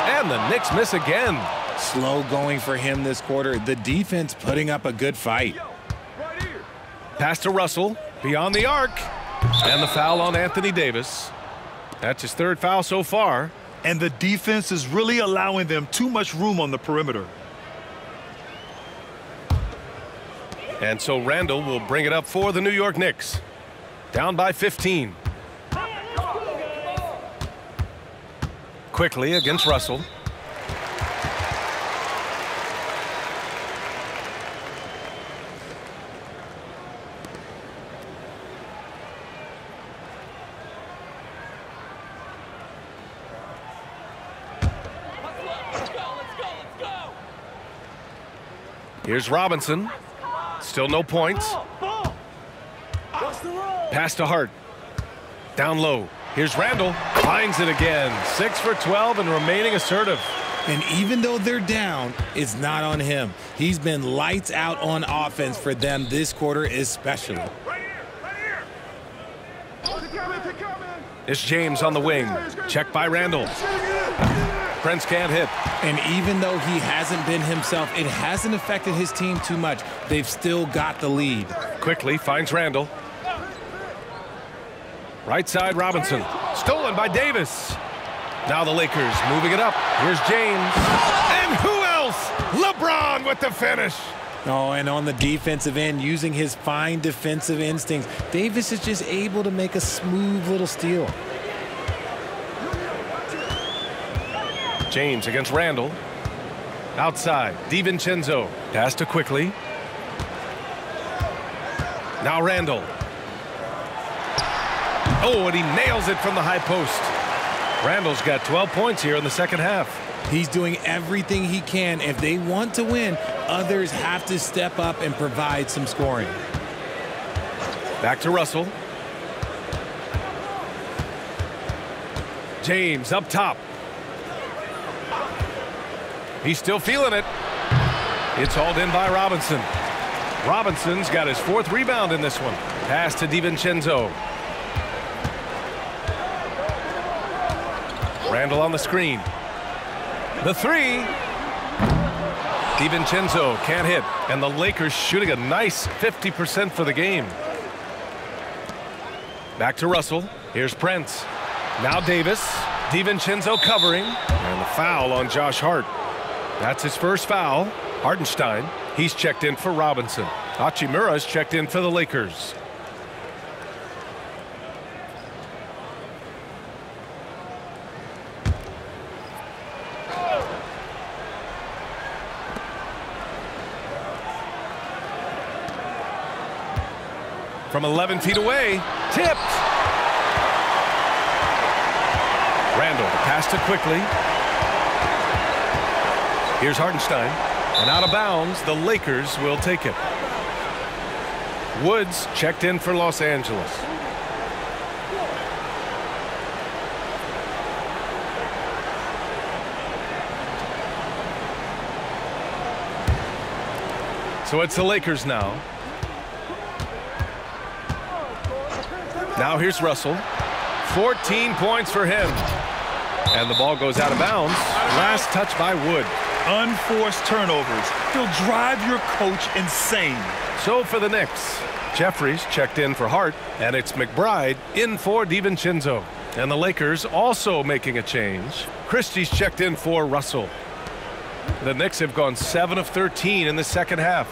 And the Knicks miss again. Slow going for him this quarter. The defense putting up a good fight. Pass to Russell, beyond the arc. And the foul on Anthony Davis. That's his third foul so far. And the defense is really allowing them too much room on the perimeter. And so Randle will bring it up for the New York Knicks. Down by fifteen. Quickley against Russell. Here's Robinson. Still no points. Pass to Hart. Down low. Here's Randle. Finds it again. six for twelve and remaining assertive. And even though they're down, it's not on him. He's been lights out on offense for them this quarter especially. It's James on the wing. Check by Randle. Prince can't hit. And even though he hasn't been himself, it hasn't affected his team too much. They've still got the lead. Quickley finds Randle. Right side Robinson. Stolen by Davis. Now the Lakers moving it up. Here's James. And who else? LeBron with the finish. Oh, and on the defensive end, using his fine defensive instincts, Davis is just able to make a smooth little steal. James against Randle. Outside, DiVincenzo. Pass to Quickley. Now Randle. Oh, and he nails it from the high post. Randle's got twelve points here in the second half. He's doing everything he can. If they want to win, others have to step up and provide some scoring. Back to Russell. James up top. He's still feeling it. It's hauled in by Robinson. Robinson's got his fourth rebound in this one. Pass to DiVincenzo. Randle on the screen. The three. DiVincenzo can't hit. And the Lakers shooting a nice fifty percent for the game. Back to Russell. Here's Prince. Now Davis. DiVincenzo covering. And the foul on Josh Hart. That's his first foul. Hartenstein, he's checked in for Robinson. Hachimura's checked in for the Lakers. From eleven feet away, tipped. Randle passed it quickly. Here's Hartenstein, and out of bounds, the Lakers will take it. Woods checked in for Los Angeles. So it's the Lakers now. Now here's Russell. fourteen points for him. And the ball goes out of bounds. Last touch by Wood. Unforced turnovers. He'll drive your coach insane. So for the Knicks, Jeffries checked in for Hart, and it's McBride in for DiVincenzo. And the Lakers also making a change. Christie's checked in for Russell. The Knicks have gone seven of thirteen in the second half.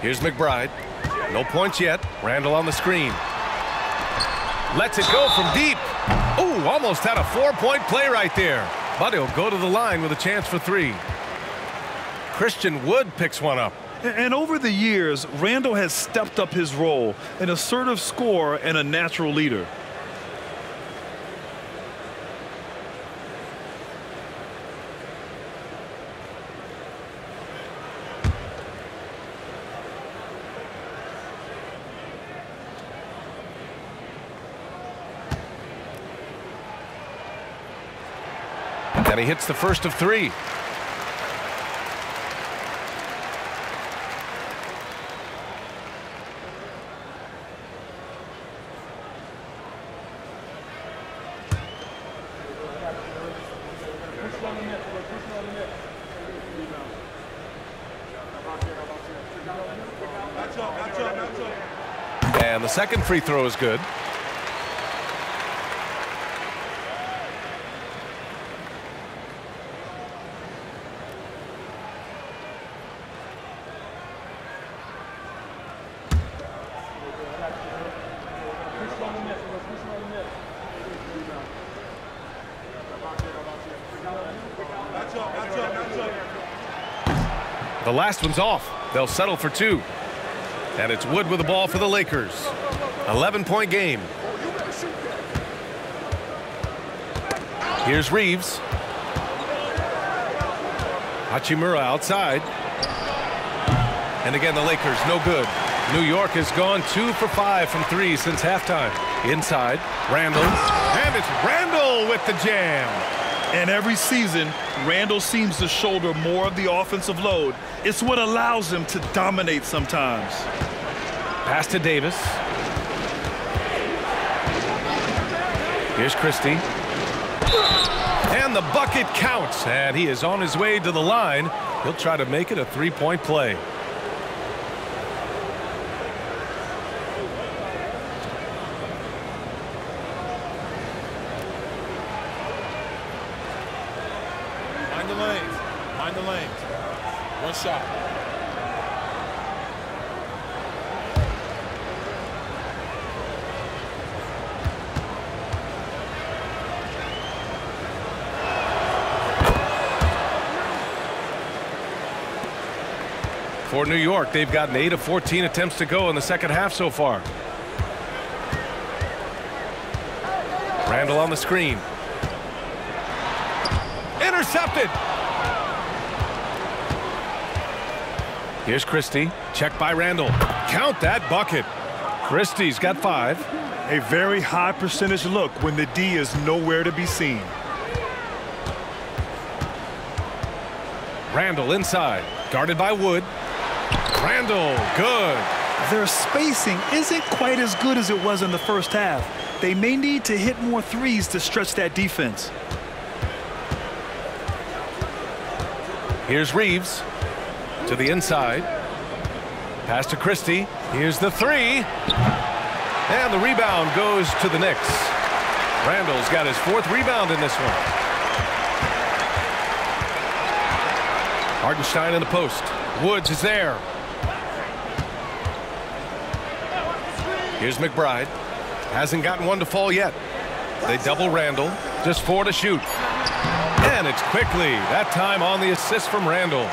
Here's McBride. No points yet. Randle on the screen. Lets it go from deep. Ooh, almost had a four-point play right there. But he'll go to the line with a chance for three. Christian Wood picks one up. And over the years, Randle has stepped up his role, an assertive scorer and a natural leader. And he hits the first of three. And the second free throw is good. The last one's off. They'll settle for two. And it's Wood with the ball for the Lakers. eleven-point game. Here's Reeves. Hachimura outside. And again, the Lakers, no good. New York has gone two for five from three since halftime. Inside, Randle. And it's Randle with the jam. And every season, Randle seems to shoulder more of the offensive load. It's what allows him to dominate sometimes. Pass to Davis. Here's Christie. And the bucket counts. And he is on his way to the line. He'll try to make it a three-point play. Shot. For New York, they've gotten eight of fourteen attempts to go in the second half so far. Randle on the screen. Intercepted. Here's Christie. Check by Randle. Count that bucket. Christie's got five. A very high percentage look when the D is nowhere to be seen. Randle inside. Guarded by Wood. Randle, good. Their spacing isn't quite as good as it was in the first half. They may need to hit more threes to stretch that defense. Here's Reeves. To the inside. Pass to Christie. Here's the three. And the rebound goes to the Knicks. Randle's got his fourth rebound in this one. Hartenstein in the post. Woods is there. Here's McBride. Hasn't gotten one to fall yet. They double Randle. Just four to shoot. And it's Quickley. That time on the assist from Randle.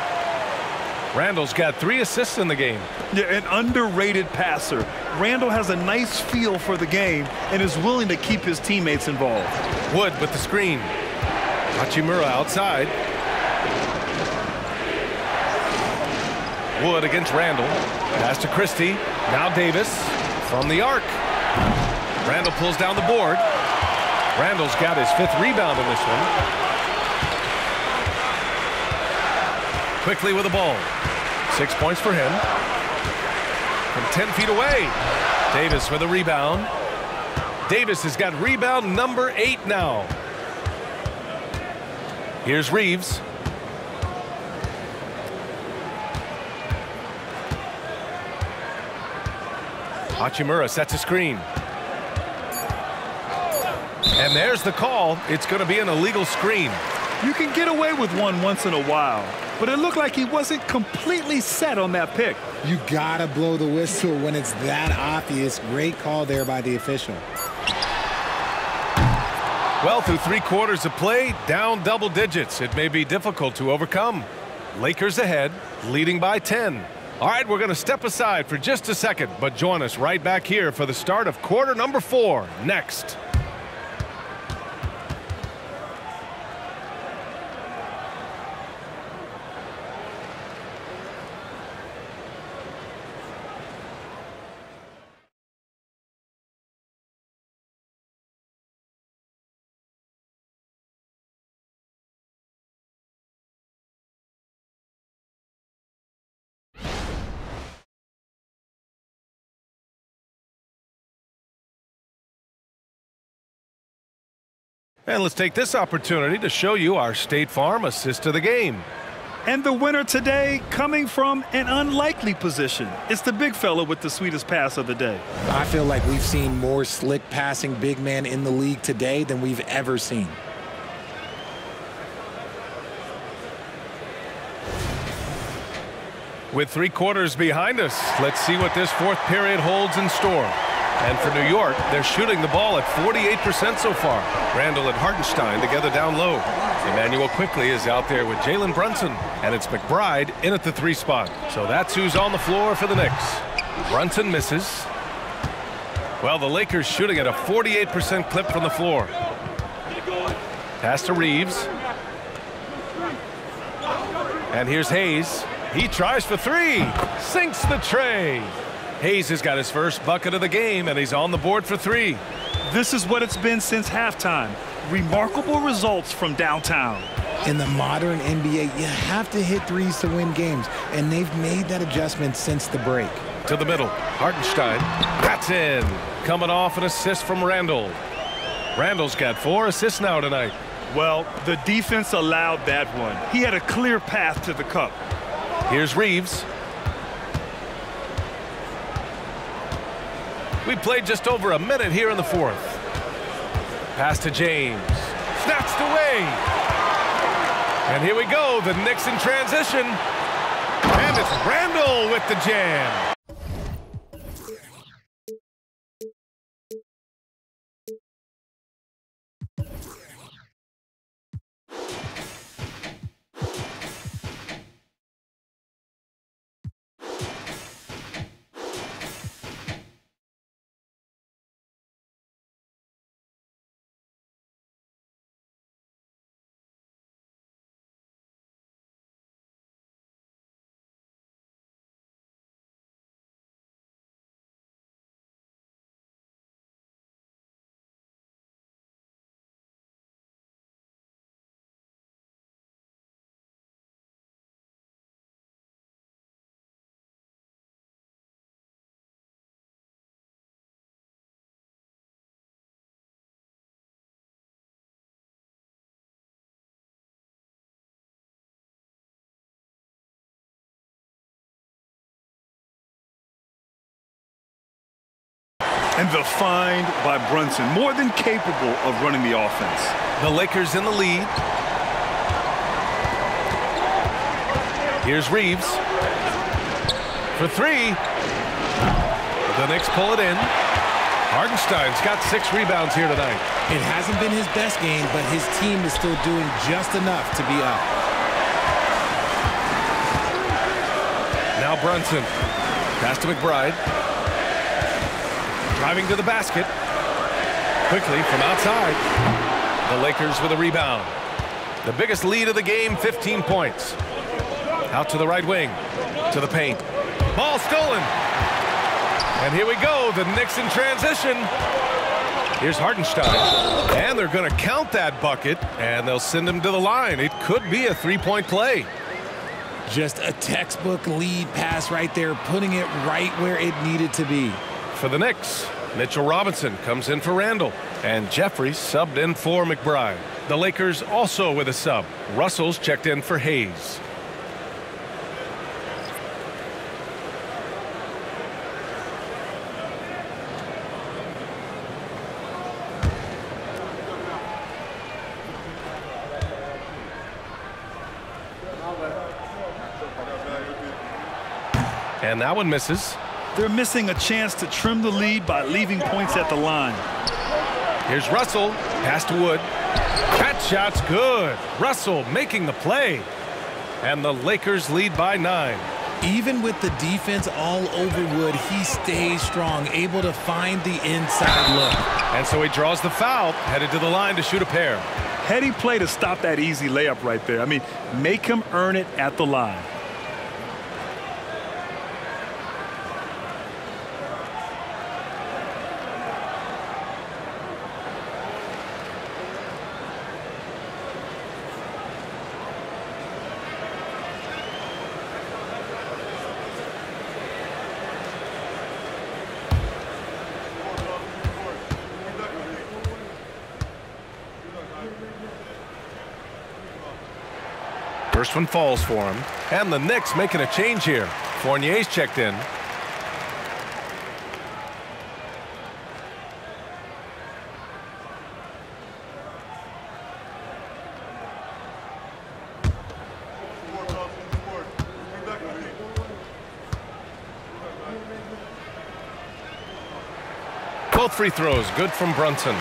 Randle's got three assists in the game. Yeah, an underrated passer. Randle has a nice feel for the game and is willing to keep his teammates involved. Wood with the screen. Hachimura outside. Wood against Randle. Pass to Christie. Now Davis from the arc. Randle pulls down the board. Randle's got his fifth rebound in this one. Quickley with the ball. Six points for him. From ten feet away. Davis with a rebound. Davis has got rebound number eight now. Here's Reeves. Hachimura sets a screen. And there's the call. It's going to be an illegal screen. You can get away with one once in a while. But it looked like he wasn't completely set on that pick. You gotta blow the whistle when it's that obvious. Great call there by the official. Well, through three quarters of play, down double digits. It may be difficult to overcome. Lakers ahead, leading by ten. All right, we're gonna step aside for just a second, but join us right back here for the start of quarter number four next. And let's take this opportunity to show you our State Farm assist of the game. And the winner today coming from an unlikely position. It's the big fella with the sweetest pass of the day. I feel like we've seen more slick passing big man in the league today than we've ever seen. With three quarters behind us, let's see what this fourth period holds in store. And for New York, they're shooting the ball at forty-eight percent so far. Randle and Hartenstein together down low. Immanuel Quickley is out there with Jalen Brunson, and it's McBride in at the three spot. So that's who's on the floor for the Knicks. Brunson misses. Well, the Lakers shooting at a forty-eight percent clip from the floor. Pass to Reeves. And here's Hayes. He tries for three. Sinks the tray. Hayes has got his first bucket of the game, and he's on the board for three. This is what it's been since halftime. Remarkable results from downtown. In the modern N B A, you have to hit threes to win games, and they've made that adjustment since the break. To the middle, Hartenstein. That's in. Coming off an assist from Randle. Randle's got four assists now tonight. Well, the defense allowed that one. He had a clear path to the cup. Here's Reeves. We played just over a minute here in the fourth. Pass to James. Snatched away. And here we go, the Knicks in transition. And it's Randle with the jam. And the find by Brunson, more than capable of running the offense. The Lakers in the lead. Here's Reeves. For three. The Knicks pull it in. Hartenstein's got six rebounds here tonight. It hasn't been his best game, but his team is still doing just enough to be up. Now Brunson. Pass to McBride. Driving to the basket. Quickley from outside. The Lakers with a rebound. The biggest lead of the game, fifteen points. Out to the right wing. To the paint. Ball stolen. And here we go. The Knicks in transition. Here's Hartenstein. And they're going to count that bucket. And they'll send him to the line. It could be a three-point play. Just a textbook lead pass right there. Putting it right where it needed to be. For the Knicks, Mitchell Robinson comes in for Randle, and Jeffries subbed in for McBride. The Lakers also with a sub. Russell's checked in for Hayes. And that one misses. They're missing a chance to trim the lead by leaving points at the line. Here's Russell. Pass to Wood. That shot's good. Russell making the play. And the Lakers lead by nine. Even with the defense all over Wood, he stays strong, able to find the inside look. And so he draws the foul, headed to the line to shoot a pair. Heady play to stop that easy layup right there. I mean, make him earn it at the line. First one falls for him. And the Knicks making a change here. Fournier's checked in. Both free throws good from Brunson.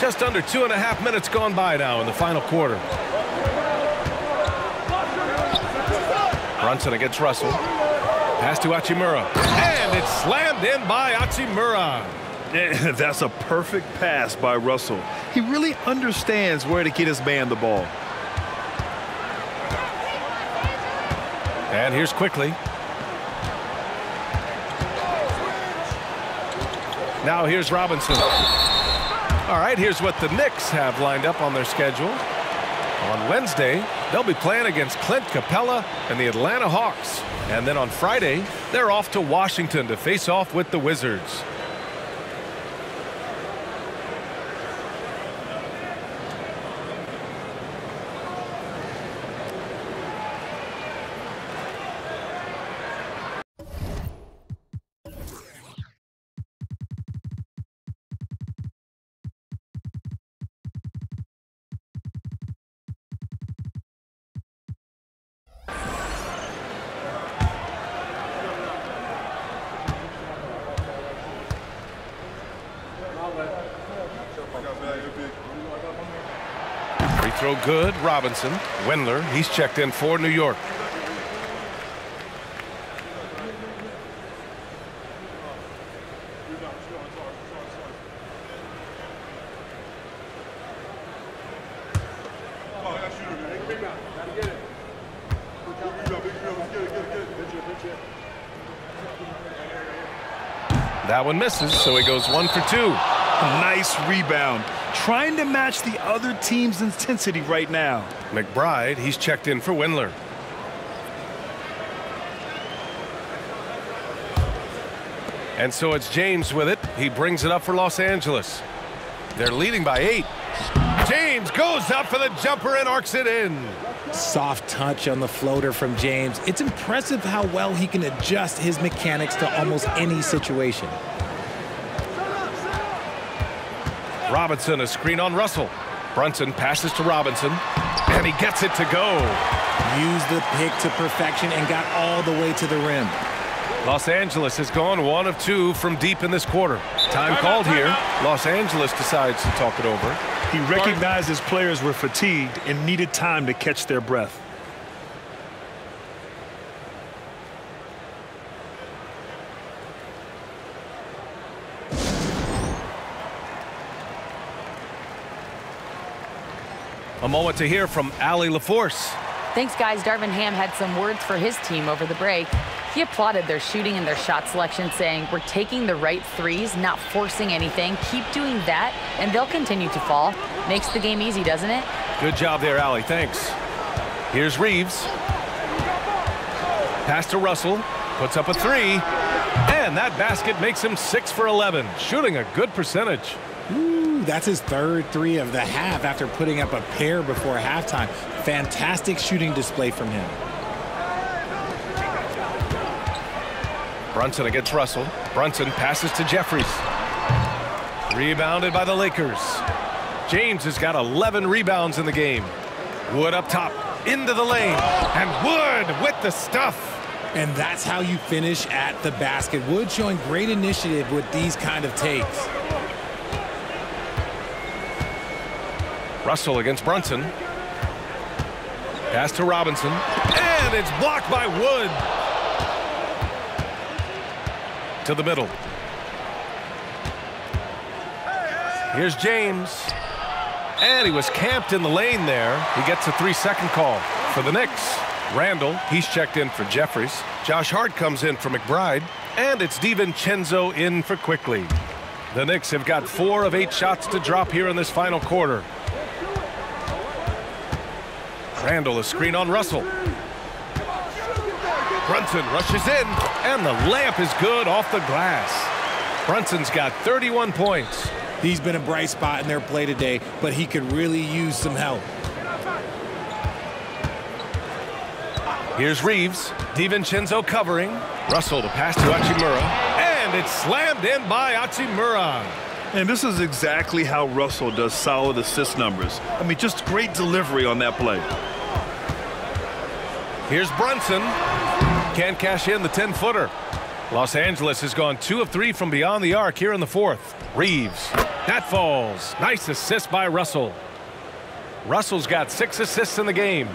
Just under two and a half minutes gone by now in the final quarter. Brunson against Russell. Pass to Hachimura. And it's slammed in by Hachimura. That's a perfect pass by Russell. He really understands where to get his man the ball. And here's Quickley. Now here's Robinson. All right, here's what the Knicks have lined up on their schedule. On Wednesday, they'll be playing against Clint Capela and the Atlanta Hawks. And then on Friday, they're off to Washington to face off with the Wizards. Throw good, Robinson. Wendler, he's checked in for New York. That one misses, so he goes one for two. Nice rebound. Trying to match the other team's intensity right now. McBride, he's checked in for Wendler. And so it's James with it. He brings it up for Los Angeles. They're leading by eight. James goes up for the jumper and arcs it in. Soft touch on the floater from James. It's impressive how well he can adjust his mechanics to almost any situation. Robinson, a screen on Russell. Brunson passes to Robinson, and he gets it to go. Used the pick to perfection and got all the way to the rim. Los Angeles has gone one of two from deep in this quarter. Time called here. Los Angeles decides to talk it over. He recognized his players were fatigued and needed time to catch their breath. A moment to hear from Allie LaForce. Thanks, guys. Darvin Ham had some words for his team over the break. He applauded their shooting and their shot selection, saying, "We're taking the right threes, not forcing anything. Keep doing that, and they'll continue to fall." Makes the game easy, doesn't it? Good job there, Allie. Thanks. Here's Reeves. Pass to Russell. Puts up a three. And that basket makes him six for eleven. Shooting a good percentage. Ooh, that's his third three of the half after putting up a pair before halftime. Fantastic shooting display from him. Brunson against Russell. Brunson passes to Jeffries. Rebounded by the Lakers. James has got eleven rebounds in the game. Wood up top, into the lane, and Wood with the stuff. And that's how you finish at the basket. Wood showing great initiative with these kind of takes. Russell against Brunson. Pass to Robinson. And it's blocked by Wood. To the middle. Here's James. And he was camped in the lane there. He gets a three-second call for the Knicks. Randle, he's checked in for Jeffries. Josh Hart comes in for McBride. And it's DiVincenzo in for Quickley. The Knicks have got four of eight shots to drop here in this final quarter. Randle, a screen on Russell. Brunson rushes in, and the layup is good off the glass. Brunson's got thirty-one points. He's been a bright spot in their play today, but he could really use some help. Here's Reeves. DiVincenzo covering. Russell to pass to Hachimura. And it's slammed in by Hachimura. And this is exactly how Russell does solid assist numbers. I mean, just great delivery on that play. Here's Brunson. Can't cash in the ten-footer. Los Angeles has gone two of three from beyond the arc here in the fourth. Reeves. That falls. Nice assist by Russell. Russell's got six assists in the game.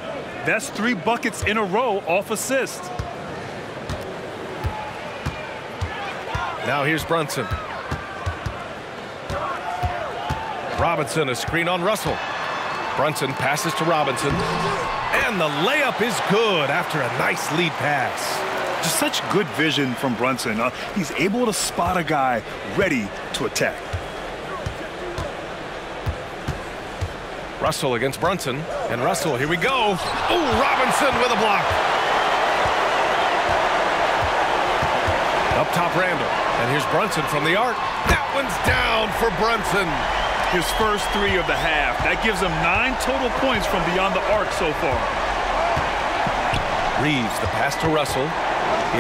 That's three buckets in a row off assist. Now here's Brunson. Robinson, a screen on Russell. Brunson passes to Robinson. And the layup is good after a nice lead pass. Just such good vision from Brunson. Uh, he's able to spot a guy ready to attack. Russell against Brunson, and Russell, here we go. Oh, Robinson with a block. Up top, Randle, and here's Brunson from the arc. That one's down for Brunson. His first three of the half. That gives him nine total points from beyond the arc so far. Reeves, the pass to Russell.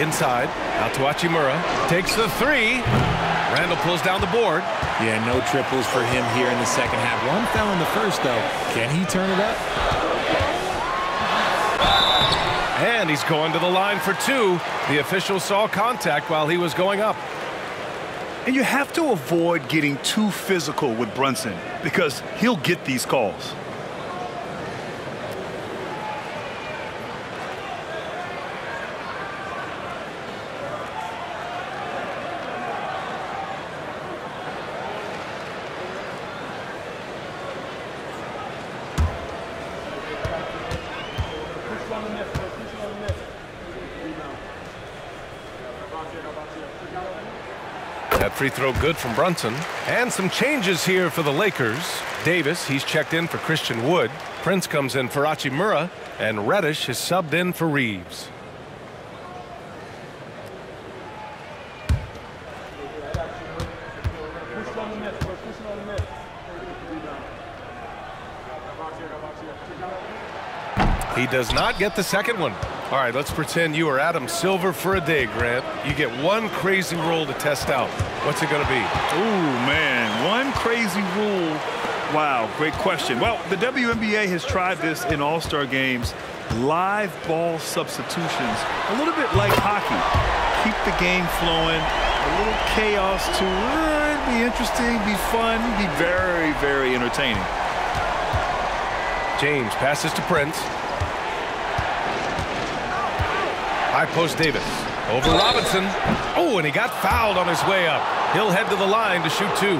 Inside, out to Hachimura. Takes the three. Randle pulls down the board. Yeah, no triples for him here in the second half. One fell in the first, though. Can he turn it up? And he's going to the line for two. The official saw contact while he was going up. And you have to avoid getting too physical with Brunson because he'll get these calls. Free throw good from Brunson. And some changes here for the Lakers. Davis, he's checked in for Christian Wood. Prince comes in for Hachimura. And Reddish is subbed in for Reeves. He does not get the second one. All right, let's pretend you are Adam Silver for a day, Grant. You get one crazy rule to test out. What's it going to be? Ooh, man, one crazy rule. Wow, great question. Well, the W N B A has tried this in All-Star games. Live ball substitutions, a little bit like hockey. Keep the game flowing, a little chaos to it. Be interesting, be fun, be very, very entertaining. James passes to Prince. High post Davis. Over Robinson. Oh, and he got fouled on his way up. He'll head to the line to shoot two.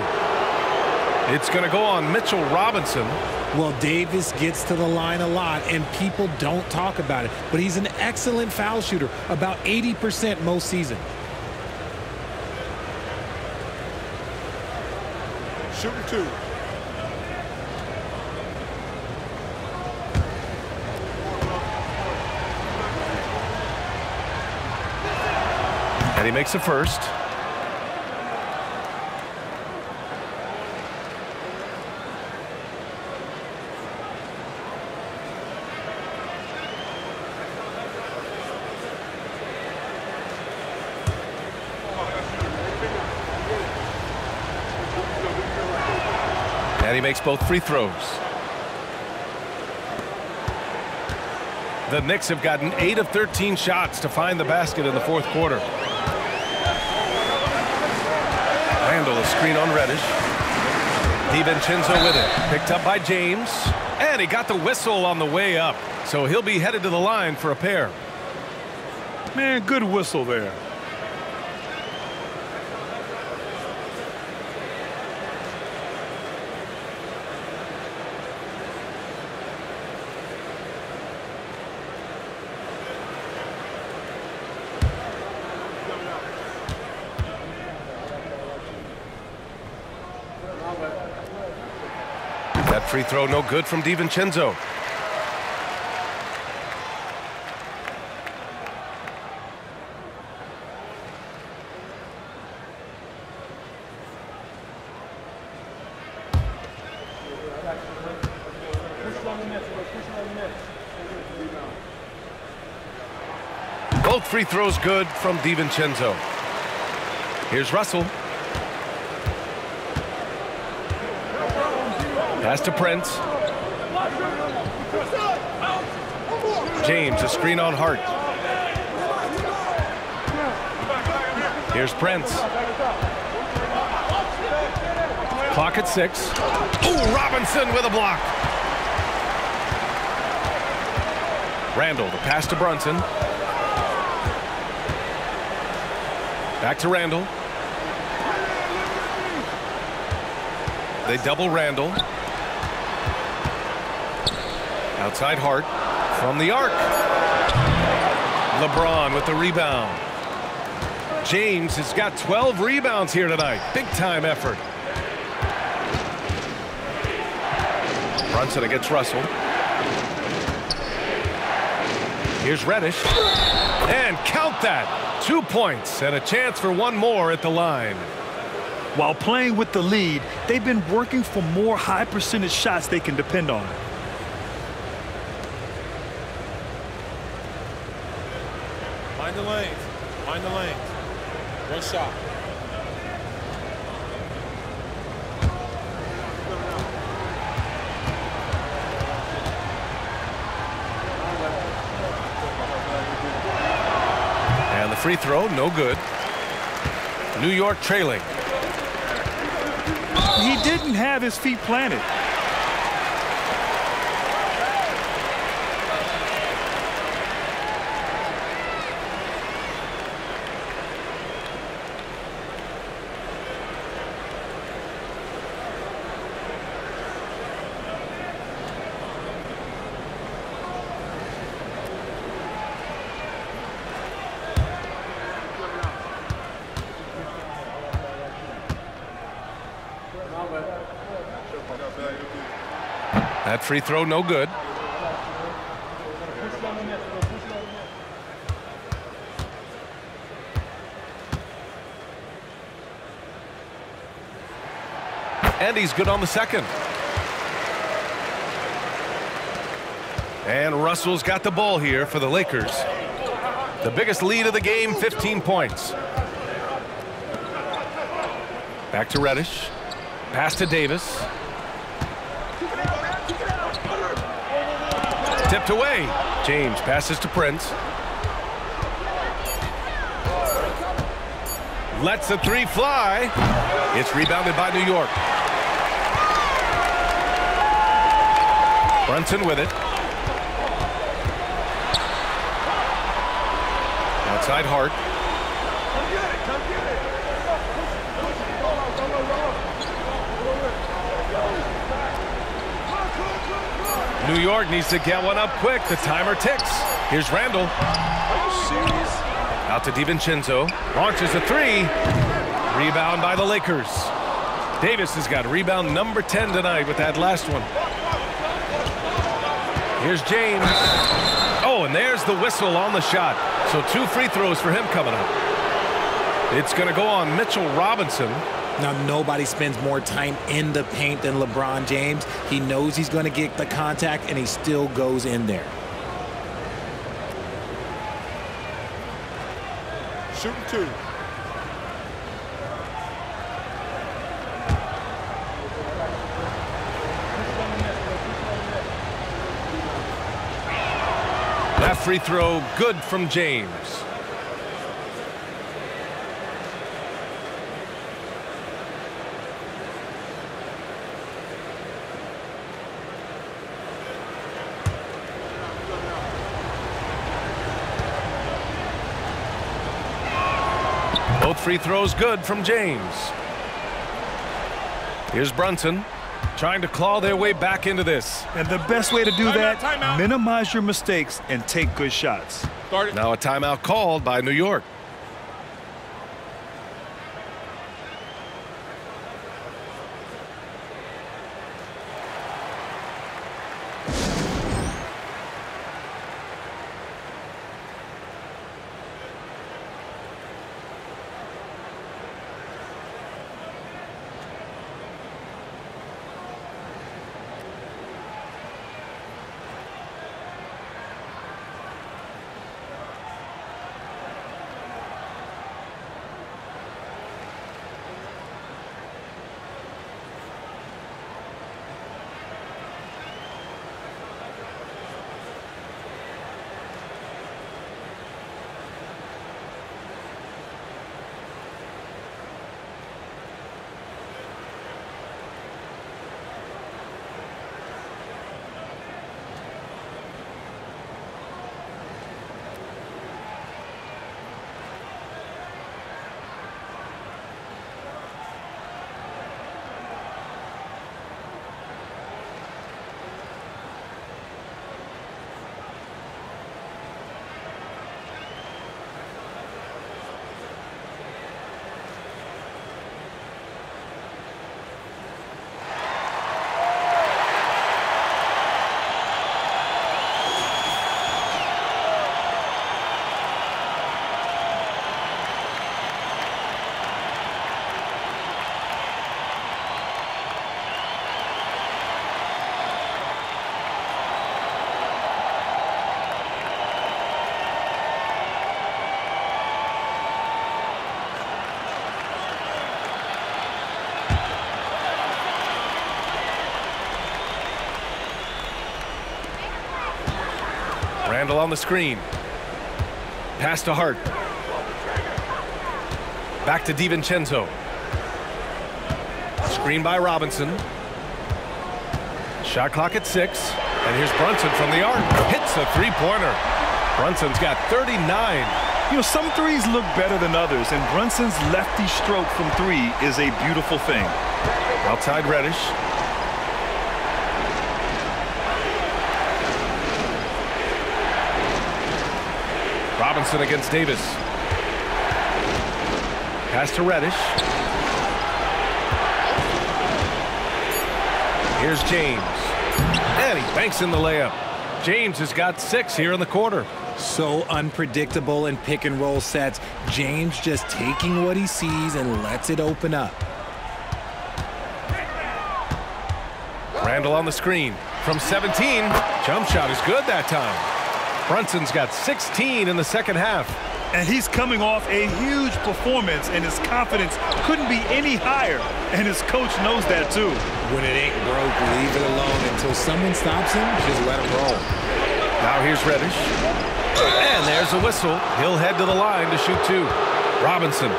It's going to go on Mitchell Robinson. Well, Davis gets to the line a lot, and people don't talk about it. But he's an excellent foul shooter, about eighty percent most season. Shooting two. And he makes the first. And he makes both free throws. The Knicks have gotten eight of thirteen shots to find the basket in the fourth quarter. Randle, a screen on Reddish. DiVincenzo with it. Picked up by James. And he got the whistle on the way up. So he'll be headed to the line for a pair. Man, good whistle there. Free throw no good from DiVincenzo. Both free throws good from DiVincenzo. Here's Russell. Pass to Prince. James, a screen on Hart. Here's Prince. Clock at six. Ooh, Robinson with a block. Randle, the pass to Brunson. Back to Randle. They double Randle. Outside Hart. From the arc. LeBron with the rebound. James has got twelve rebounds here tonight. Big time effort. Brunson against Russell. Here's Reddish. And count that. Two points and a chance for one more at the line. While playing with the lead, they've been working for more high percentage shots they can depend on. Mind the lanes. Mind the lanes. One shot. Free throw, no good. New York trailing. He didn't have his feet planted. That free throw, no good. And he's good on the second. And Russell's got the ball here for the Lakers. The biggest lead of the game, fifteen points. Back to Reddish. Pass to Davis. Tipped away. James passes to Prince. Lets the three fly. It's rebounded by New York. Brunson with it. Outside Hart. New York needs to get one up quick. The timer ticks. Here's Randle. Out to DiVincenzo. Launches a three. Rebound by the Lakers. Davis has got rebound number ten tonight with that last one. Here's James. Oh, and there's the whistle on the shot. So two free throws for him coming up. It's going to go on Mitchell Robinson. Now, nobody spends more time in the paint than LeBron James. He knows he's going to get the contact, and he still goes in there. Shooting two. That free throw, good from James. Free throws good from James. Here's Brunson trying to claw their way back into this. And the best way to do that, timeout. Minimize your mistakes and take good shots. Now a timeout called by New York. Randle on the screen. Pass to Hart. Back to DiVincenzo. Screen by Robinson. Shot clock at six. And here's Brunson from the arc. Hits a three-pointer. Brunson's got thirty-nine. You know, some threes look better than others, and Brunson's lefty stroke from three is a beautiful thing. Outside Reddish. Robinson against Davis. Pass to Reddish. Here's James. And he banks in the layup. James has got six here in the quarter. So unpredictable in pick and roll sets. James just taking what he sees and lets it open up. Randle on the screen from seventeen. Jump shot is good that time. Brunson's got sixteen in the second half. And he's coming off a huge performance, and his confidence couldn't be any higher. And his coach knows that, too. When it ain't broke, leave it alone. Until someone stops him, just let him roll. Now here's Reddish. And there's a whistle. He'll head to the line to shoot two. Robinson.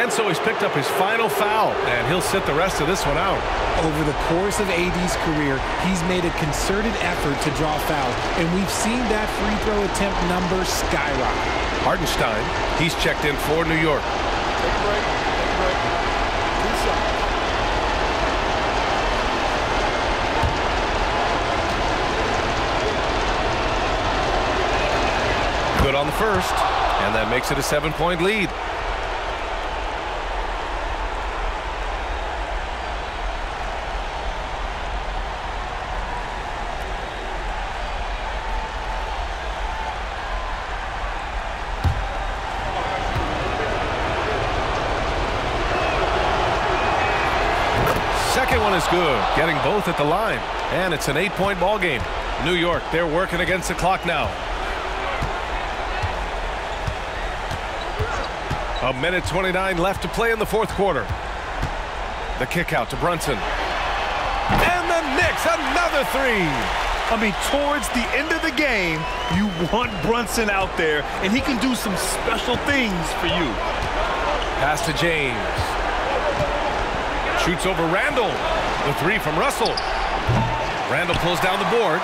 And so he's picked up his final foul, and he'll sit the rest of this one out. Over the course of A D's career, he's made a concerted effort to draw fouls, and we've seen that free throw attempt number skyrocket. Hartenstein, he's checked in for New York. Take a break. Take a break. Peace out. Good on the first, and that makes it a seven-point lead. Good, getting both at the line, and it's an eight-point ball game. New York, they're working against the clock now. A minute twenty-nine left to play in the fourth quarter. The kick out to Brunson, and the Knicks another three. I mean, towards the end of the game, you want Brunson out there, and he can do some special things for you. Pass to James. Shoots over Randle. The three from Russell. Randle pulls down the board.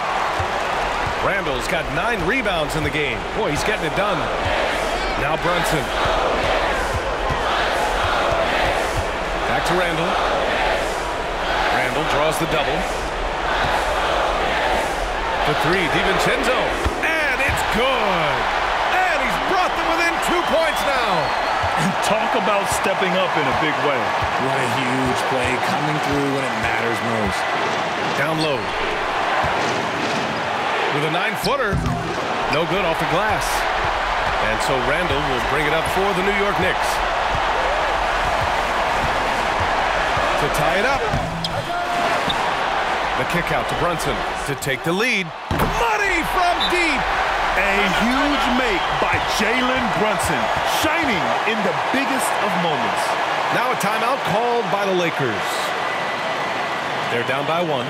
Randle's got nine rebounds in the game. Boy, he's getting it done. Now Brunson. Back to Randle. Randle draws the double. The three, DiVincenzo. And it's good. And he's brought them within two points now. And talk about stepping up in a big way. What a huge play, coming through when it matters most. Down low. With a nine-footer. No good off the glass. And so Randle will bring it up for the New York Knicks. To tie it up. The kick out to Brunson to take the lead. Money from deep. A huge make by Jalen Brunson, shining in the biggest of moments. Now a timeout called by the Lakers. They're down by one.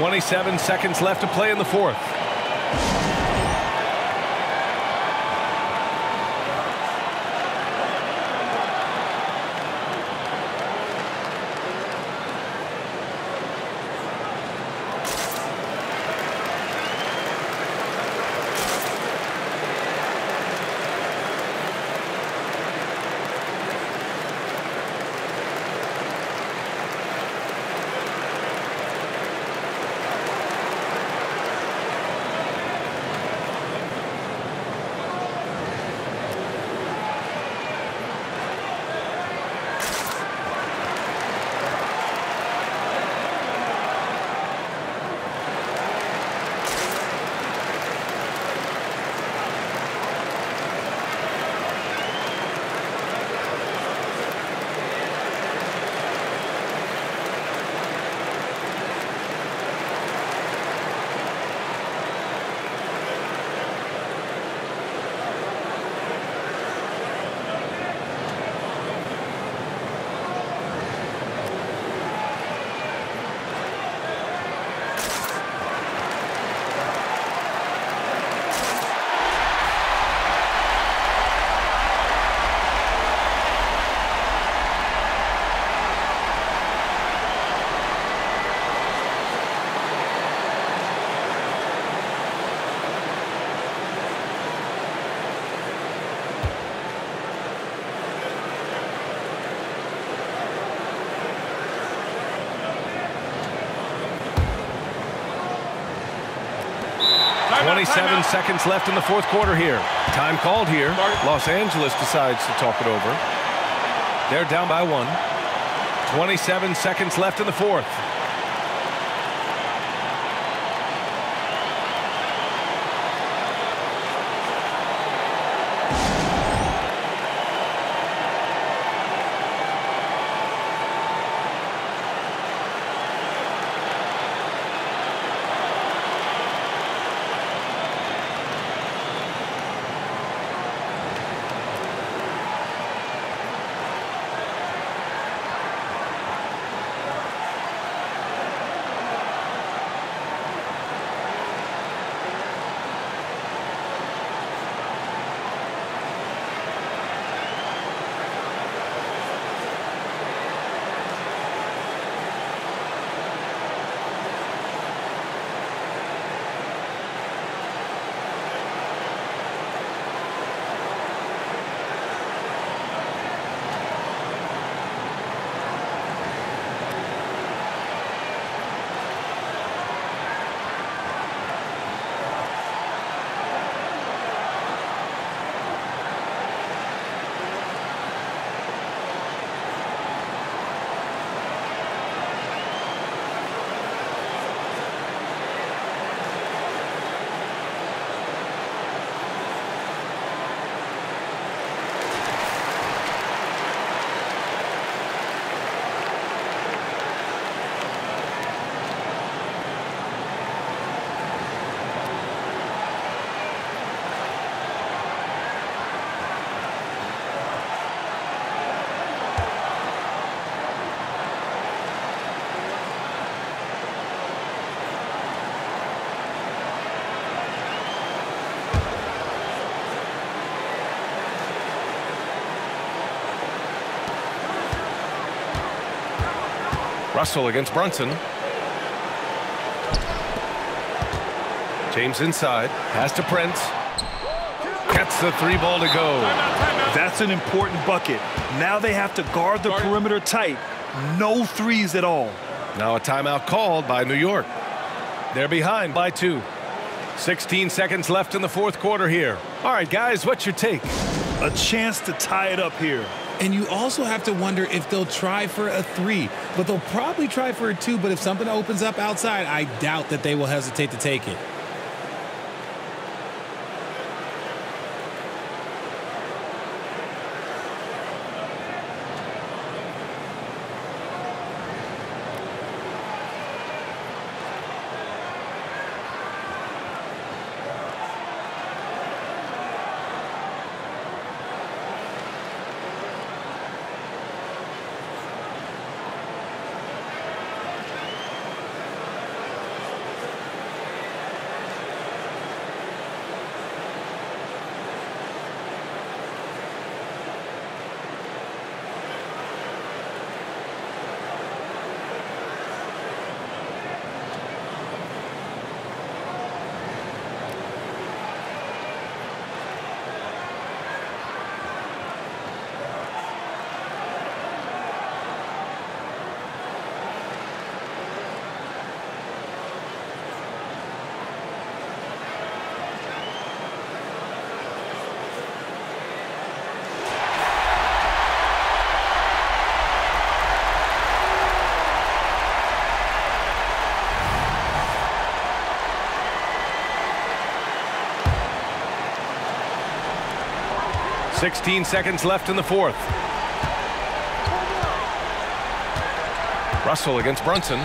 twenty-seven seconds left to play in the fourth. twenty-seven seconds left in the fourth quarter here. Time called here. Los Angeles decides to talk it over. They're down by one. twenty-seven seconds left in the fourth. Russell against Brunson. James inside. Pass to Prince. Gets the three ball to go. That's an important bucket. Now they have to guard the perimeter tight. No threes at all. Now a timeout called by New York. They're behind by two. sixteen seconds left in the fourth quarter here. All right, guys, what's your take? A chance to tie it up here. And you also have to wonder if they'll try for a three, but they'll probably try for a two. But if something opens up outside, I doubt that they will hesitate to take it. sixteen seconds left in the fourth. Russell against Brunson.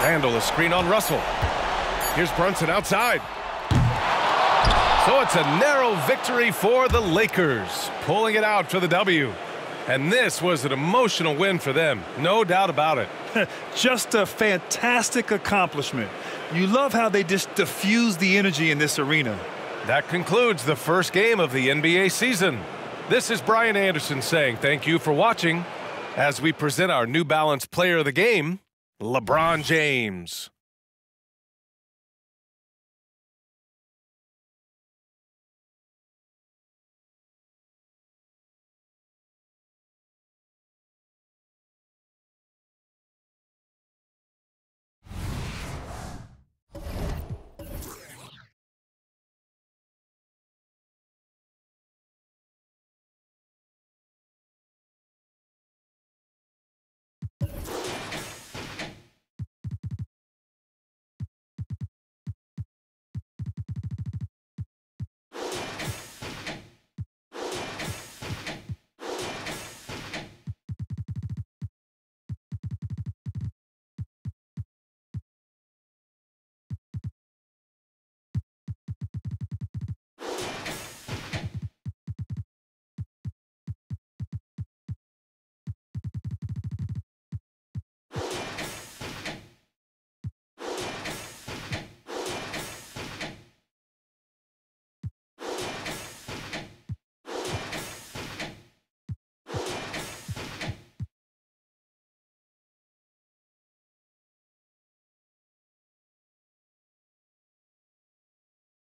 Handle the screen on Russell. Here's Brunson outside. So it's a narrow victory for the Lakers, pulling it out for the W. And this was an emotional win for them, no doubt about it. Just a fantastic accomplishment. You love how they just diffuse the energy in this arena. That concludes the first game of the N B A season. This is Brian Anderson saying thank you for watching as we present our New Balance player of the game, LeBron James.